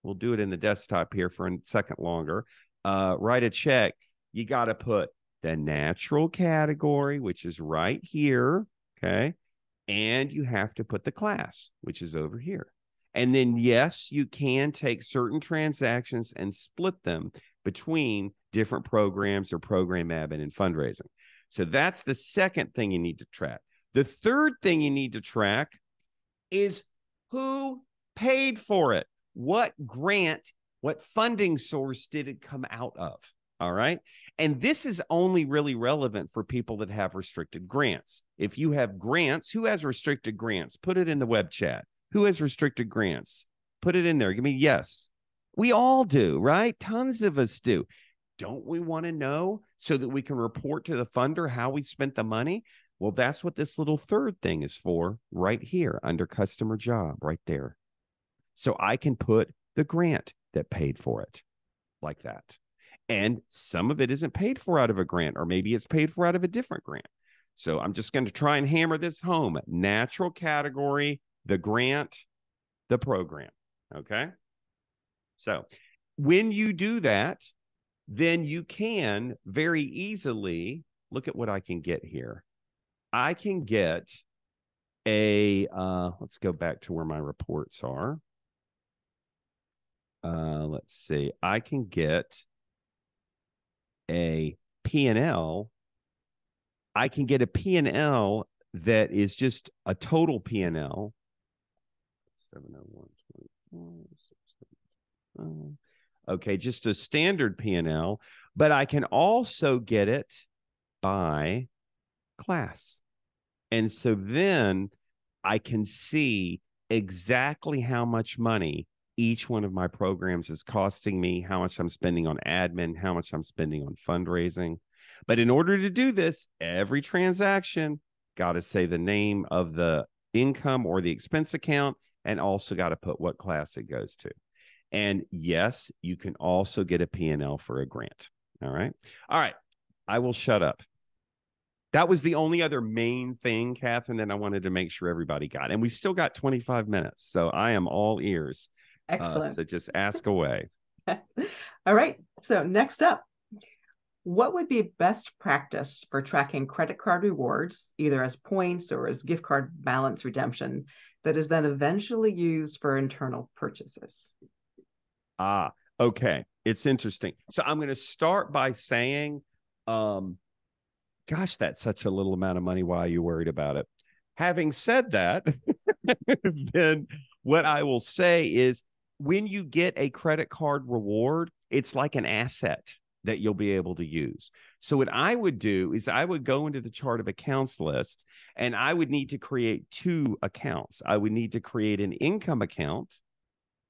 we'll do it in the desktop here for a second longer. Uh, write a check. You got to put the natural category, which is right here, okay? And you have to put the class, which is over here. And then, yes, you can take certain transactions and split them between different programs or program admin and fundraising. So that's the second thing you need to track. The third thing you need to track is who paid for it. What grant, what funding source did it come out of? All right. And this is only really relevant for people that have restricted grants. If you have grants, who has restricted grants? Put it in the web chat. Who has restricted grants? Put it in there. Give me yes. We all do, right? Tons of us do. Don't we want to know so that we can report to the funder how we spent the money? Well, that's what this little third thing is for right here under customer job, right there. So I can put the grant that paid for it like that. And some of it isn't paid for out of a grant, or maybe it's paid for out of a different grant. So I'm just going to try and hammer this home. Natural category, the grant, the program. Okay. So when you do that, then you can very easily look at what I can get here. I can get a, uh, let's go back to where my reports are. Uh, let's see, I can get a P and L. I can get a P and L that is just a total P and L. Okay, just a standard P and L, but I can also get it by class. And so then I can see exactly how much money each one of my programs is costing me, how much I'm spending on admin, how much I'm spending on fundraising. But in order to do this, every transaction, got to say the name of the income or the expense account, and also got to put what class it goes to. And yes, you can also get a P and L for a grant. All right. All right. I will shut up. That was the only other main thing, Catherine, that I wanted to make sure everybody got. And we still got twenty-five minutes. So I am all ears. Excellent. Uh, so just ask away. All right. So next up, what would be best practice for tracking credit card rewards, either as points or as gift card balance redemption, that is then eventually used for internal purchases? Ah, okay. It's interesting. So I'm going to start by saying, um, gosh, that's such a little amount of money. Why are you worried about it? Having said that, then what I will say is, when you get a credit card reward, it's like an asset that you'll be able to use. So what I would do is I would go into the chart of accounts list, and I would need to create two accounts. I would need to create an income account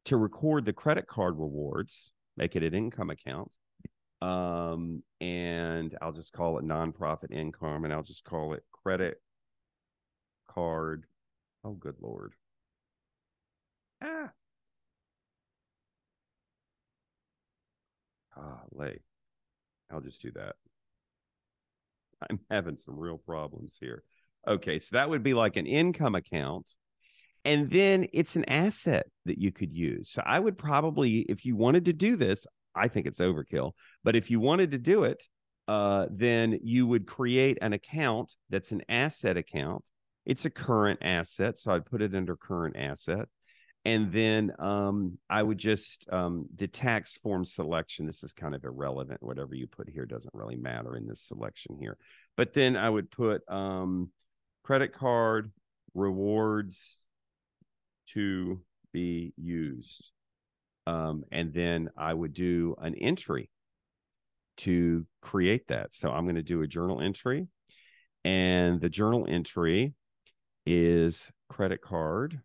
to record the credit card rewards, make it an income account. Um, and I'll just call it nonprofit income, and I'll just call it credit card. Oh, good Lord. Ah. Ah, lay. I'll just do that. I'm having some real problems here. Okay, so that would be like an income account. And then it's an asset that you could use. So I would probably, if you wanted to do this, I think it's overkill, but if you wanted to do it, uh, then you would create an account that's an asset account. It's a current asset, so I'd put it under current asset. And then um, I would just, um, the tax form selection, this is kind of irrelevant. Whatever you put here doesn't really matter in this selection here. But then I would put um, credit card rewards to be used. Um, and then I would do an entry to create that. So I'm going to do a journal entry. And the journal entry is credit card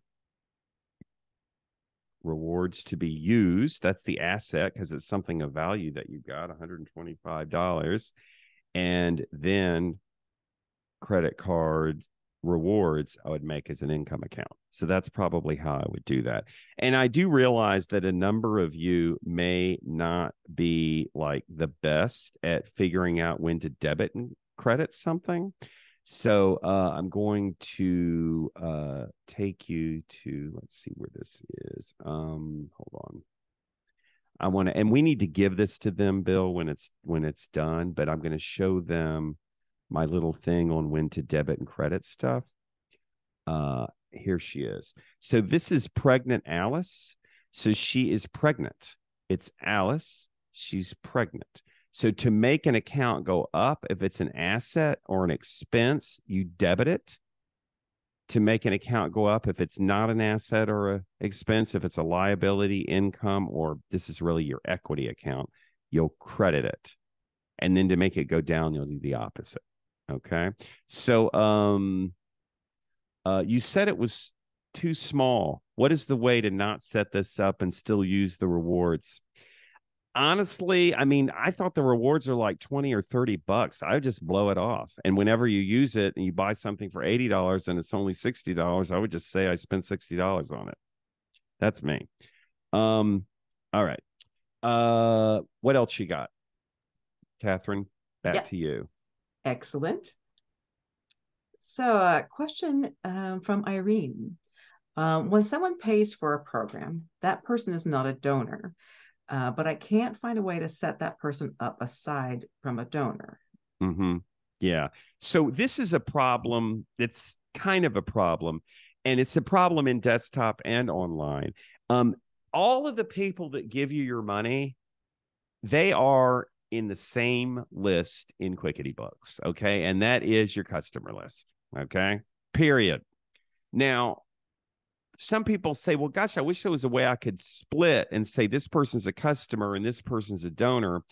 rewards to be used. That's the asset because it's something of value that you got, one hundred twenty-five dollars. And then credit card rewards I would make as an income account. So that's probably how I would do that. And I do realize that a number of you may not be like the best at figuring out when to debit and credit something. So uh, I'm going to uh, take you to, let's see where this is. Um, hold on. I want to, and we need to give this to them, Bill, when it's, when it's done, but I'm going to show them my little thing on when to debit and credit stuff. Uh, here she is. So this is pregnant Alice. So she is pregnant. It's Alice. She's pregnant. So to make an account go up, if it's an asset or an expense, you debit it. To make an account go up, if it's not an asset or an expense, if it's a liability, income, or this is really your equity account, you'll credit it. And then to make it go down, you'll do the opposite. Okay. So um, uh, you said it was too small. What is the way to not set this up and still use the rewards? Honestly, I mean, I thought the rewards are like twenty or thirty bucks. I would just blow it off. And whenever you use it and you buy something for eighty dollars and it's only sixty dollars, I would just say I spent sixty dollars on it. That's me. Um, all right. Uh, what else you got? Catherine, back yeah. to you. Excellent. So a uh, question um, from Irene. Um, when someone pays for a program, that person is not a donor. Uh, but I can't find a way to set that person up aside from a donor. Mm-hmm. Yeah. So this is a problem. It's kind of a problem. And it's a problem in desktop and online. Um, all of the people that give you your money, they are in the same list in QuickBooks. Okay. And that is your customer list. Okay. Period. Now, some people say, well, gosh, I wish there was a way I could split and say this person's a customer and this person's a donor.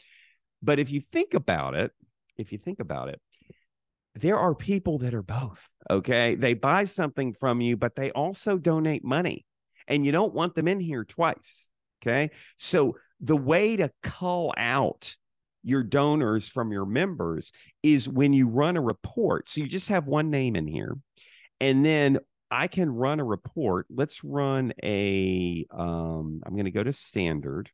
But if you think about it, if you think about it, there are people that are both, okay? They buy something from you, but they also donate money. And you don't want them in here twice, okay? So the way to call out your donors from your members is when you run a report. So you just have one name in here. And then I can run a report. Let's run a, um, I'm going to go to standard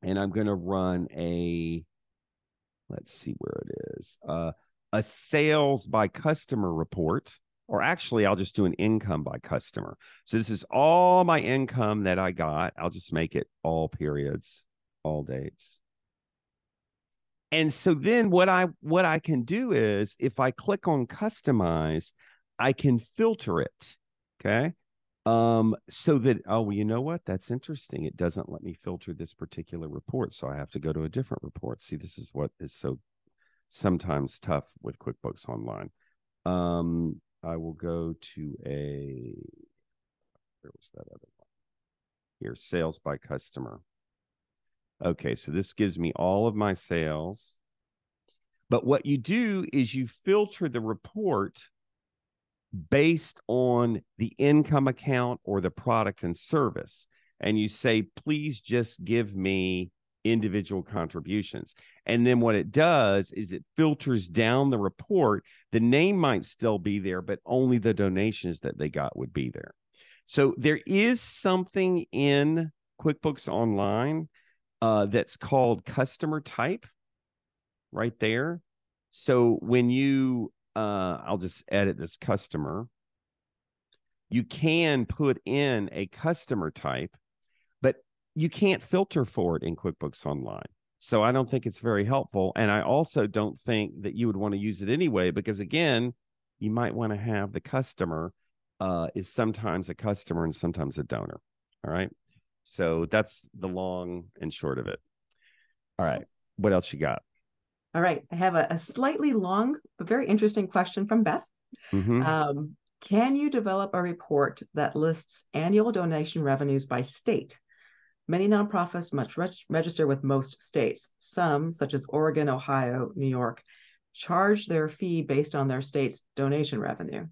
and I'm going to run a, let's see where it is, uh, a sales by customer report, or actually I'll just do an income by customer. So this is all my income that I got. I'll just make it all periods, all dates. And so then what I, what I can do is if I click on customize, I can filter it, okay? Um, so that, oh, well, you know what? That's interesting. It doesn't let me filter this particular report, so I have to go to a different report. See, this is what is so sometimes tough with QuickBooks Online. Um, I will go to a, where was that other one? Here, sales by customer. Okay, so this gives me all of my sales. But what you do is you filter the report based on the income account or the product and service. And you say, please just give me individual contributions. And then what it does is it filters down the report. The name might still be there, but only the donations that they got would be there. So there is something in QuickBooks Online uh, that's called customer type right there. So when you Uh, I'll just edit this customer. You can put in a customer type, but you can't filter for it in QuickBooks Online. So I don't think it's very helpful. And I also don't think that you would want to use it anyway, because again, you might want to have the customer uh, is sometimes a customer and sometimes a donor. All right. So that's the long and short of it. All right. What else you got? All right. I have a, a slightly long, but very interesting question from Beth. Mm-hmm. Um, can you develop a report that lists annual donation revenues by state? Many nonprofits must res- register with most states. Some, such as Oregon, Ohio, New York, charge their fee based on their state's donation revenue.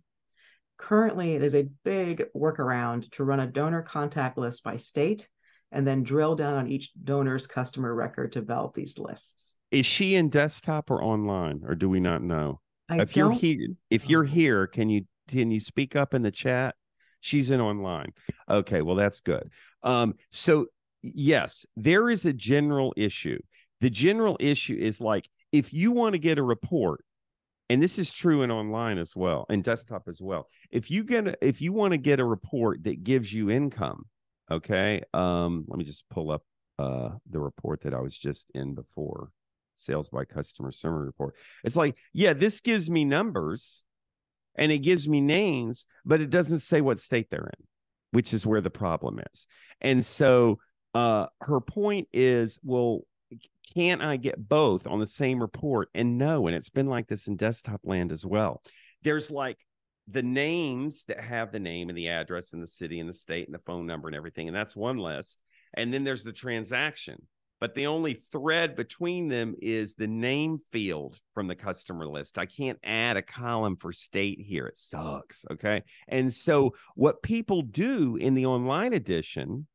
Currently, it is a big workaround to run a donor contact list by state and then drill down on each donor's customer record to develop these lists. Is she in desktop or online, or do we not know? I if you're here, if you're here, can you can you speak up in the chat? She's in online. Okay, well, that's good. Um, so yes, there is a general issue. The general issue is like, if you want to get a report, and this is true in online as well, and desktop as well, if you get a, if you want to get a report that gives you income, okay, um, let me just pull up uh, the report that I was just in before, sales by customer summary report. It's like, yeah, this gives me numbers and it gives me names, but it doesn't say what state they're in, which is where the problem is. And so uh, her point is, well, can I get both on the same report? And no, and it's been like this in desktop land as well. There's like the names that have the name and the address and the city and the state and the phone number and everything, and that's one list. And then there's the transaction. But the only thread between them is the name field from the customer list. I can't add a column for state here. It sucks, okay? And so what people do in the online edition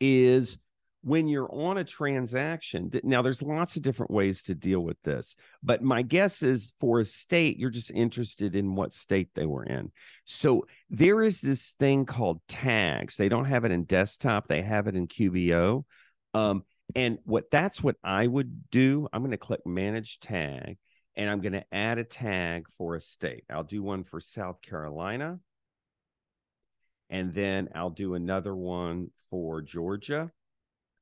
is when you're on a transaction, now there's lots of different ways to deal with this, but my guess is for a state, you're just interested in what state they were in. So there is this thing called tags. They don't have it in desktop. They have it in Q B O. Um, and what that's what I would do. I'm going to click manage tag, and I'm going to add a tag for a state. I'll do one for South Carolina, and then I'll do another one for Georgia.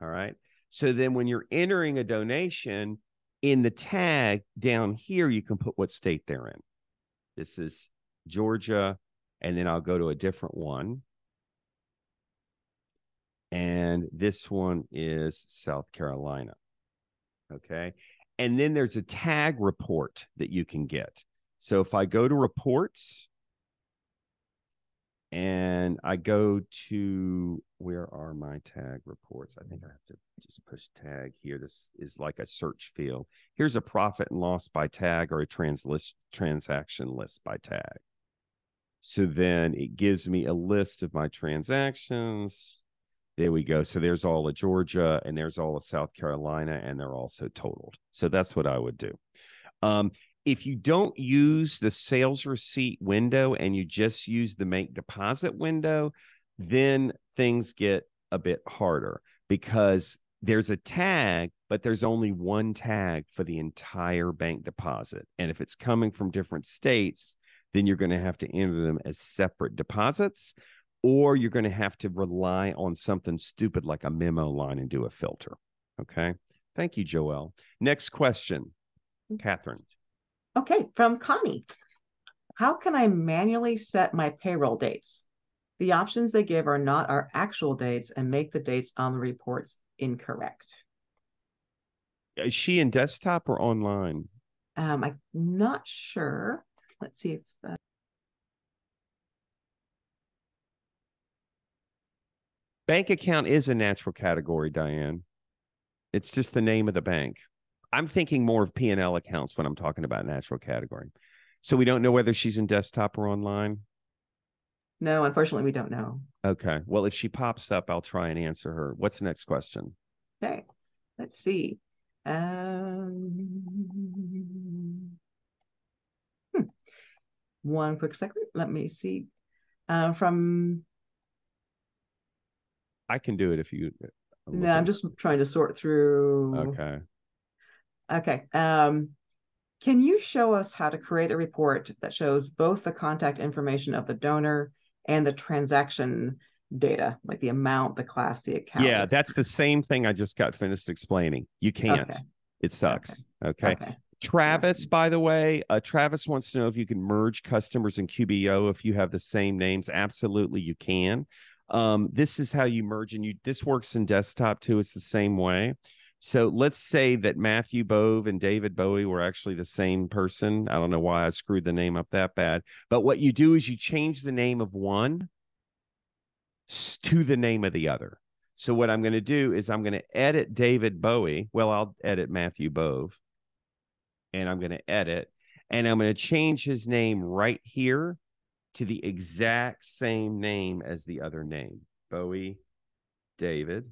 All right. So then when you're entering a donation in the tag down here, you can put what state they're in. This is Georgia. And then I'll go to a different one. And this one is South Carolina. Okay. And then there's a tag report that you can get. So if I go to reports and I go to, where are my tag reports? I think I have to just push tag here. This is like a search field. Here's a profit and loss by tag or a trans list, transaction list by tag. So then it gives me a list of my transactions. There we go. So there's all of Georgia and there's all of South Carolina, and they're also totaled. So that's what I would do. Um, If you don't use the sales receipt window and you just use the make deposit window, then things get a bit harder because there's a tag, but there's only one tag for the entire bank deposit. And if it's coming from different states, then you're going to have to enter them as separate deposits, or you're going to have to rely on something stupid like a memo line and do a filter. Okay. Thank you, Joelle. Next question, Catherine. Okay, from Connie. How can I manually set my payroll dates? The options they give are not our actual dates and make the dates on the reports incorrect. Is she in desktop or online? Um, I'm not sure. Let's see if... Uh... Bank account is a natural category, Diane. It's just the name of the bank. I'm thinking more of P and L accounts when I'm talking about natural category. So we don't know whether she's in desktop or online? No, unfortunately, we don't know. Okay. Well, if she pops up, I'll try and answer her. What's the next question? Okay. Let's see. Um, hmm. One quick second. Let me see. Uh, from... I can do it if you... I'm no, looking. I'm just trying to sort through... Okay. Okay. Um, can you show us how to create a report that shows both the contact information of the donor and the transaction data, like the amount, the class, the account? Yeah, that's the same thing I just got finished explaining. You can't. Okay. It sucks. Okay. Okay. Okay. Travis, by the way, uh, Travis wants to know if you can merge customers in Q B O if you have the same names. Absolutely, you can. Um, this is how you merge, and you this works in desktop too. It's the same way. So let's say that Matthew Bove and David Bowie were actually the same person. I don't know why I screwed the name up that bad. But what you do is you change the name of one to the name of the other. So what I'm going to do is I'm going to edit David Bowie. Well, I'll edit Matthew Bove. And I'm going to edit. And I'm going to change his name right here to the exact same name as the other name. Bowie, David.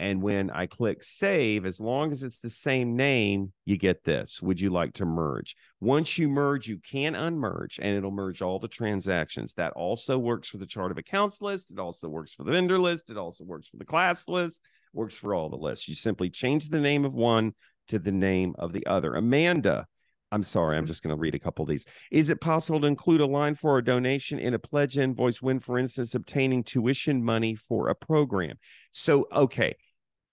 And when I click save, as long as it's the same name, you get this. Would you like to merge? Once you merge, you can unmerge, and it'll merge all the transactions. That also works for the chart of accounts list. It also works for the vendor list. It also works for the class list. It works for all the lists. You simply change the name of one to the name of the other. Amanda, I'm sorry, I'm just going to read a couple of these. Is it possible to include a line for a donation in a pledge invoice when, for instance, obtaining tuition money for a program? So, okay.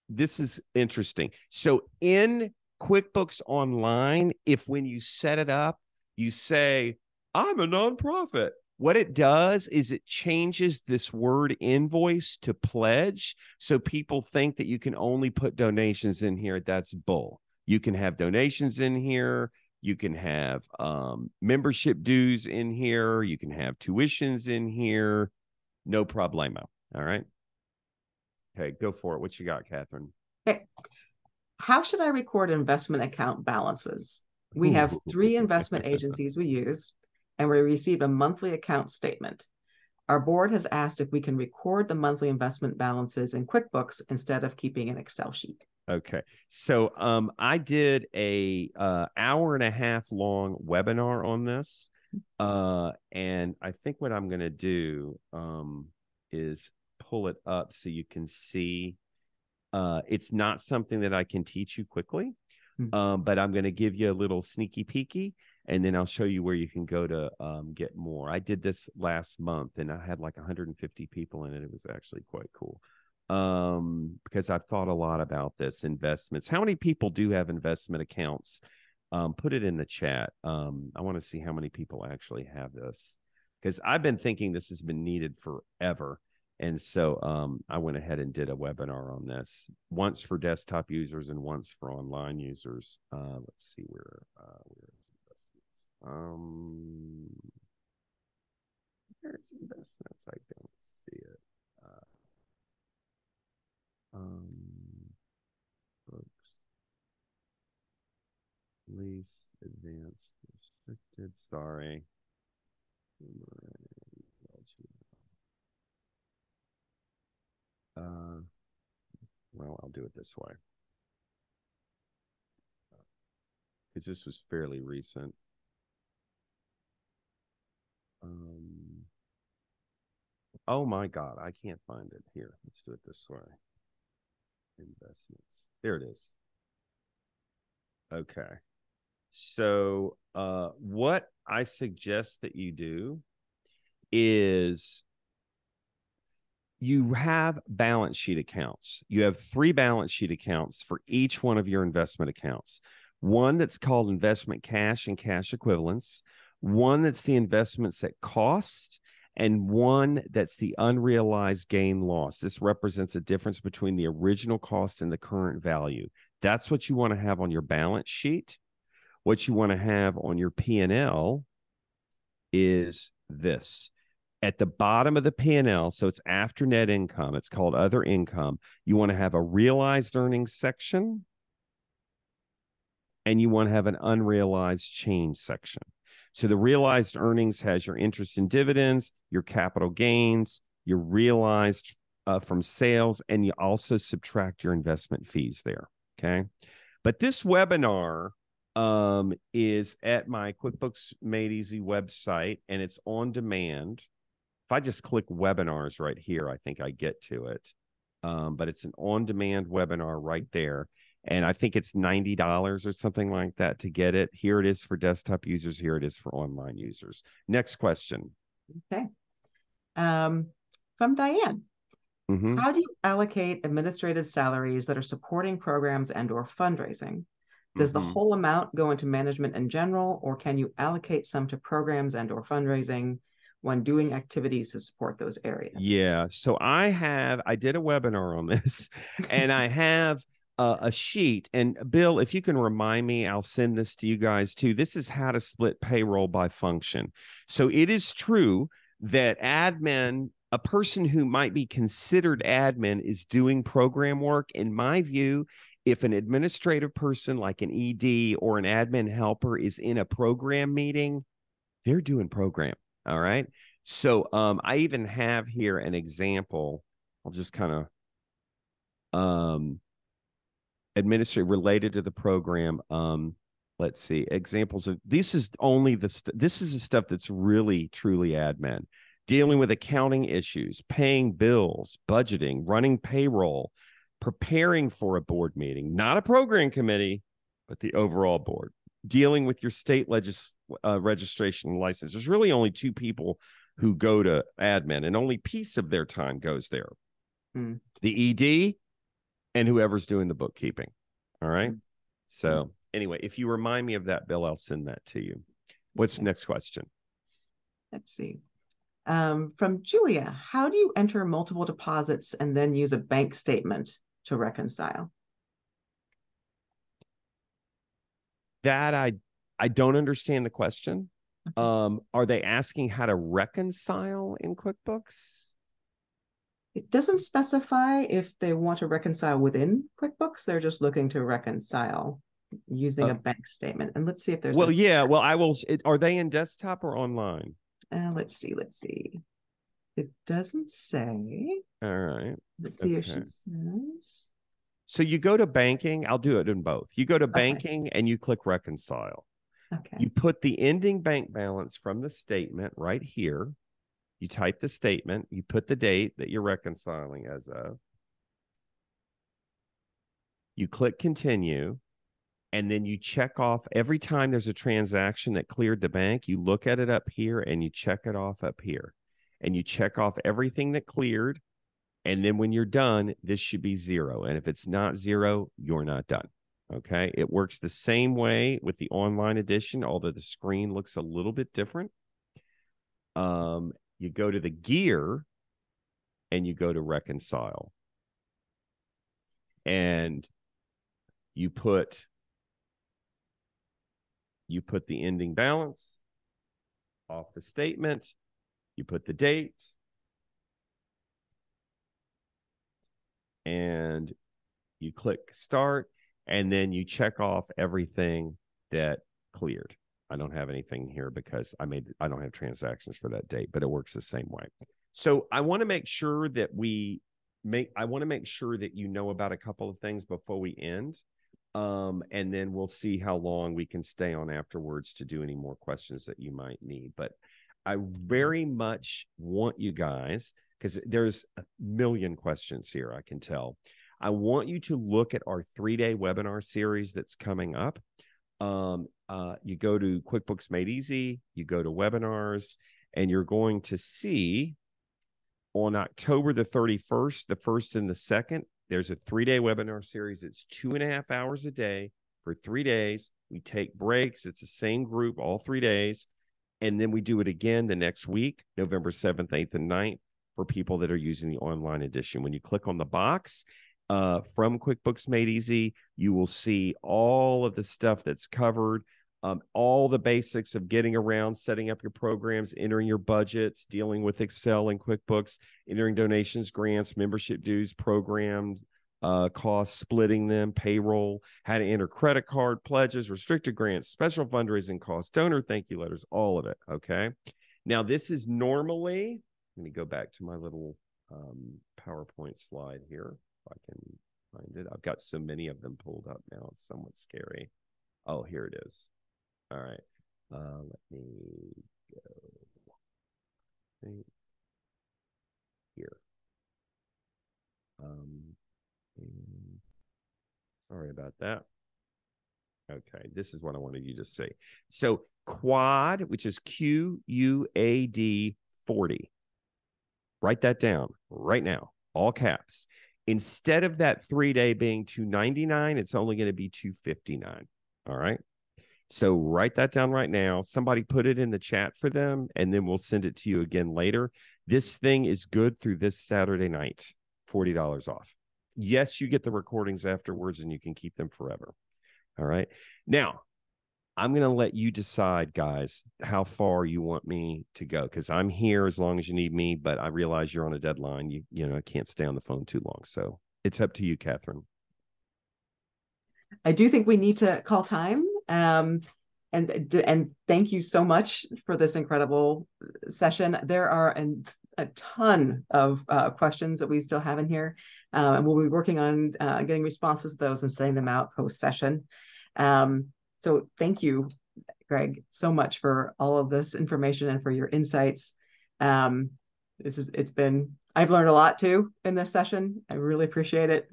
This is interesting. So in QuickBooks Online, if when you set it up, you say, I'm a nonprofit, what it does is it changes this word invoice to pledge. So people think that you can only put donations in here. That's bull. You can have donations in here. You can have um, membership dues in here. You can have tuitions in here. No problemo. All right. Okay, go for it. What you got, Catherine? Okay. How should I record investment account balances? We have three investment agencies we use, and we received a monthly account statement. Our board has asked if we can record the monthly investment balances in QuickBooks instead of keeping an Excel sheet. Okay, so um, I did a uh, hour and a half long webinar on this, uh, and I think what I'm going to do um, is pull it up so you can see. Uh, it's not something that I can teach you quickly, mm-hmm. um, but I'm going to give you a little sneaky peeky, and then I'll show you where you can go to um, get more. I did this last month, and I had like one hundred fifty people in it. It was actually quite cool um, because I've thought a lot about this, investments. How many people do have investment accounts? Um, put it in the chat. Um, I want to see how many people actually have this, because I've been thinking this has been needed forever. And so um, I went ahead and did a webinar on this, once for desktop users and once for online users. Uh, let's see where uh, where is investments. Um, where's investments? I don't see it. Uh, um, folks, least advanced restricted. Sorry. Uh, well, I'll do it this way, because this was fairly recent. Um, oh my God, I can't find it here. Let's do it this way. Investments. There it is. Okay. So uh, what I suggest that you do is, you have balance sheet accounts. You have three balance sheet accounts for each one of your investment accounts. One that's called investment cash and cash equivalents, one that's the investments at cost, and one that's the unrealized gain loss. This represents a difference between the original cost and the current value. That's what you want to have on your balance sheet. What you want to have on your P and L is this. At the bottom of the P and L, so it's after net income, it's called other income, you want to have a realized earnings section, and you want to have an unrealized change section. So the realized earnings has your interest in dividends, your capital gains, your realized uh, from sales, and you also subtract your investment fees there, okay? But this webinar um, is at my QuickBooks Made Easy website, and it's on demand. If I just click webinars right here, I think I get to it. Um, but it's an on-demand webinar right there. And I think it's ninety dollars or something like that to get it. Here it is for desktop users. Here it is for online users. Next question. Okay. Um, from Diane. Mm-hmm. How do you allocate administrative salaries that are supporting programs and or fundraising? Does mm-hmm. the whole amount go into management in general, or can you allocate some to programs and or fundraising when doing activities to support those areas? Yeah. So I have, I did a webinar on this and I have a, a sheet. And Bill, if you can remind me, I'll send this to you guys too. This is how to split payroll by function. So it is true that admin, a person who might be considered admin is doing program work. In my view, if an administrative person like an E D or an admin helper is in a program meeting, they're doing program. All right. So um, I even have here an example. I'll just kind of um, administrate related to the program. Um, let's see examples of this is only the this is the stuff that's really truly admin. Dealing with accounting issues, paying bills, budgeting, running payroll, preparing for a board meeting, not a program committee, but the overall board, dealing with your state legis uh, registration and license. There's really only two people who go to admin, and only piece of their time goes there. Mm. The E D and whoever's doing the bookkeeping. All right. Mm. So anyway, if you remind me of that, Bill, I'll send that to you. What's okay. the next question? Let's see. Um, from Julia, how do you enter multiple deposits and then use a bank statement to reconcile? That I I don't understand the question. Um, are they asking how to reconcile in QuickBooks? It doesn't specify if they want to reconcile within QuickBooks. They're just looking to reconcile using uh, a bank statement. And let's see if there's. Well, yeah. Well, I will. It, are they in desktop or online? Uh, let's see. Let's see. It doesn't say. All right. Let's see okay. if she says. So you go to banking. I'll do it in both. You go to banking okay. and you click reconcile. Okay. You put the ending bank balance from the statement right here. You type the statement. You put the date that you're reconciling as of. You click continue. And then you check off every time there's a transaction that cleared the bank, you look at it up here and you check it off up here. And you check off everything that cleared. And then when you're done, this should be zero. And if it's not zero, you're not done. Okay. It works the same way with the online edition, although the screen looks a little bit different. Um, you go to the gear and you go to reconcile. And you put... You put the ending balance off the statement. You put the date. And you click start. And then you check off everything that cleared. I don't have anything here because I made I don't have transactions for that date, but it works the same way. So I want to make sure that we make I want to make sure that you know about a couple of things before we end. Um, and then we'll see how long we can stay on afterwards to do any more questions that you might need. But I very much want you guys, because there's a million questions here, I can tell. I want you to look at our three-day webinar series that's coming up. Um, uh, you go to QuickBooks Made Easy, you go to webinars, and you're going to see on October the thirty-first, the first and the second, there's a three-day webinar series. It's two and a half hours a day for three days. We take breaks. It's the same group all three days. And then we do it again the next week, November seventh, eighth, and ninth, for people that are using the online edition. When you click on the box uh, from QuickBooks Made Easy, you will see all of the stuff that's covered, um, all the basics of getting around, setting up your programs, entering your budgets, dealing with Excel and QuickBooks, entering donations, grants, membership dues, programs, uh, costs, splitting them, payroll, how to enter credit card pledges, restricted grants, special fundraising costs, donor thank you letters, all of it. Okay. Now this is normally, let me go back to my little um, PowerPoint slide here. If I can find it. I've got so many of them pulled up now. It's somewhat scary. Oh, here it is. All right, uh, let me go here. Um, sorry about that. Okay, this is what I wanted you to see. So quad, which is Q U A D forty. Write that down right now, all caps. Instead of that three-day being two ninety-nine, it's only going to be two fifty-nine. All right. So write that down right now. Somebody put it in the chat for them, and then we'll send it to you again later. This thing is good through this Saturday night, forty dollars off. Yes, you get the recordings afterwards, and you can keep them forever. All right. Now, I'm going to let you decide, guys, how far you want me to go, because I'm here as long as you need me, but I realize you're on a deadline. You, you know, I can't stay on the phone too long. So it's up to you, Catherine. I do think we need to call time. Um, and and thank you so much for this incredible session. There are an, a ton of uh, questions that we still have in here, uh, and we'll be working on uh, getting responses to those and sending them out post-session. Um, so thank you, Gregg, so much for all of this information and for your insights. Um, this is it's been I've learned a lot too in this session. I really appreciate it.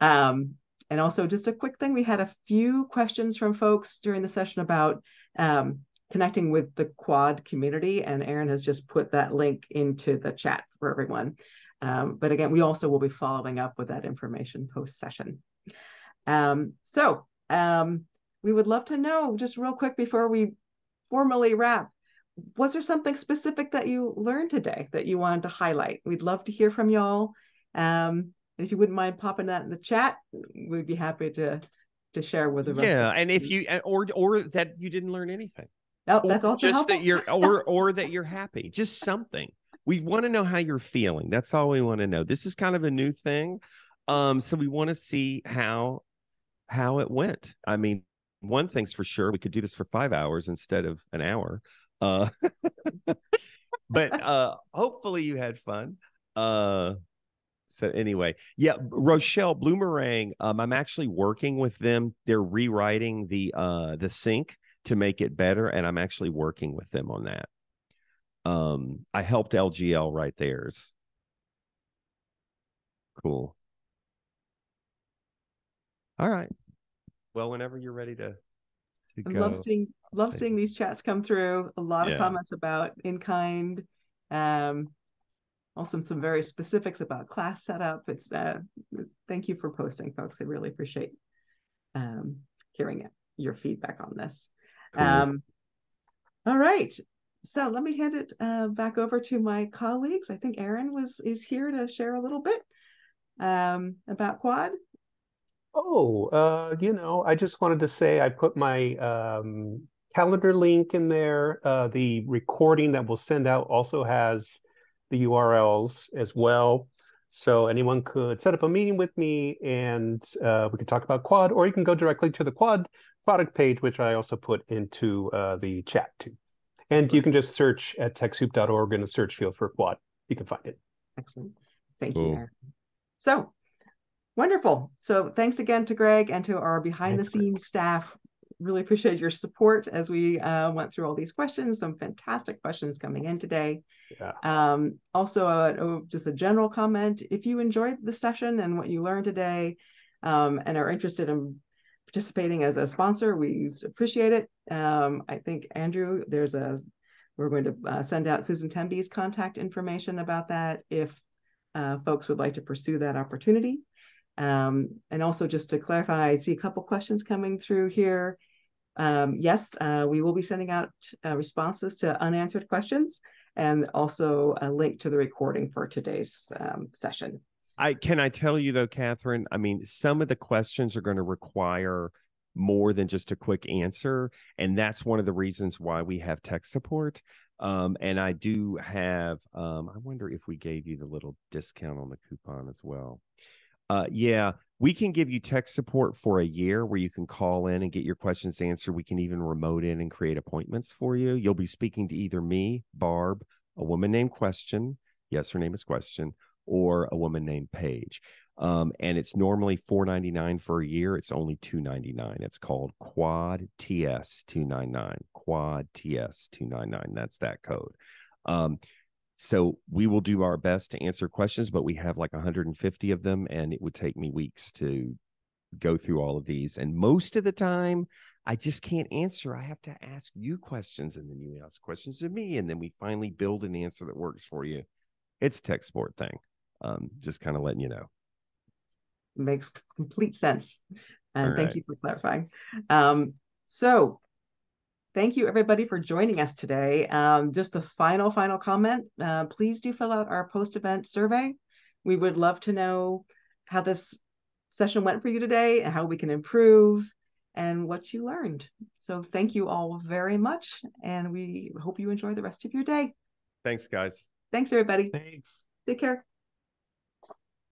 Um, And also just a quick thing, we had a few questions from folks during the session about um, connecting with the Quad community, and Aaron has just put that link into the chat for everyone. Um, but again, we also will be following up with that information post-session. Um, so um, we would love to know, just real quick before we formally wrap, was there something specific that you learned today that you wanted to highlight? We'd love to hear from y'all. Um, And if you wouldn't mind popping that in the chat, we'd be happy to to share with the rest. Yeah, and if you or or that you didn't learn anything. No, or that's also just helpful. That you're or or that you're happy. Just something. We want to know how you're feeling. That's all we want to know. This is kind of a new thing, um, so we want to see how how it went. I mean, one thing's for sure: we could do this for five hours instead of an hour. Uh, but uh, hopefully, you had fun. Uh, So anyway, yeah, Rochelle, Bloomerang, um, I'm actually working with them. They're rewriting the uh, the sync to make it better, and I'm actually working with them on that. Um, I helped L G L write theirs. Cool. All right. Well, whenever you're ready to, to go. I love seeing, love seeing these chats come through. A lot yeah. of comments about in-kind. Um Also, some very specifics about class setup. It's uh, thank you for posting, folks. I really appreciate um, hearing it, your feedback on this. Cool. Um, all right, so let me hand it uh, back over to my colleagues. I think Aaron was is here to share a little bit um, about Quad. Oh, uh, you know, I just wanted to say I put my um, calendar link in there. Uh, the recording that we'll send out also has the U R Ls as well, so anyone could set up a meeting with me, and uh, we can talk about Quad, or you can go directly to the Quad product page, which I also put into uh, the chat too. And you can just search at TechSoup dot org in the search field for Quad. You can find it. Excellent. Thank cool. you, Aaron. So wonderful. So thanks again to Gregg and to our behind-the-scenes staff. Really appreciate your support as we uh, went through all these questions. Some fantastic questions coming in today. Yeah. Um, also, a, just a general comment. If you enjoyed the session and what you learned today um, and are interested in participating as a sponsor, we appreciate it. Um, I think, Andrew, there's a we're going to uh, send out Susan Temby's contact information about that if uh, folks would like to pursue that opportunity. Um, and also just to clarify, I see a couple questions coming through here. Um, yes, uh, we will be sending out uh, responses to unanswered questions and also a link to the recording for today's um, session. I can I tell you though, Catherine, I mean, some of the questions are going to require more than just a quick answer. And that's one of the reasons why we have tech support. Um, and I do have, um, I wonder if we gave you the little discount on the coupon as well. Uh, yeah, we can give you tech support for a year where you can call in and get your questions answered. We can even remote in and create appointments for you. You'll be speaking to either me, Barb, a woman named Question. Yes, her name is Question, or a woman named Paige. Um, and it's normally four ninety-nine for a year. It's only two ninety-nine. It's called Quad T S two ninety-nine. Quad T S two ninety-nine. That's that code. Um, So we will do our best to answer questions, but we have like a hundred and fifty of them, and it would take me weeks to go through all of these. And most of the time, I just can't answer. I have to ask you questions, and then you ask questions to me, and then we finally build an answer that works for you. It's a tech support thing. Um, just kind of letting you know. Makes complete sense. And all right. Thank you for clarifying. Um, So thank you everybody for joining us today. Um, just the final, final comment, uh, please do fill out our post-event survey. We would love to know how this session went for you today and how we can improve and what you learned. So thank you all very much, and we hope you enjoy the rest of your day. Thanks, guys. Thanks, everybody. Thanks. Take care.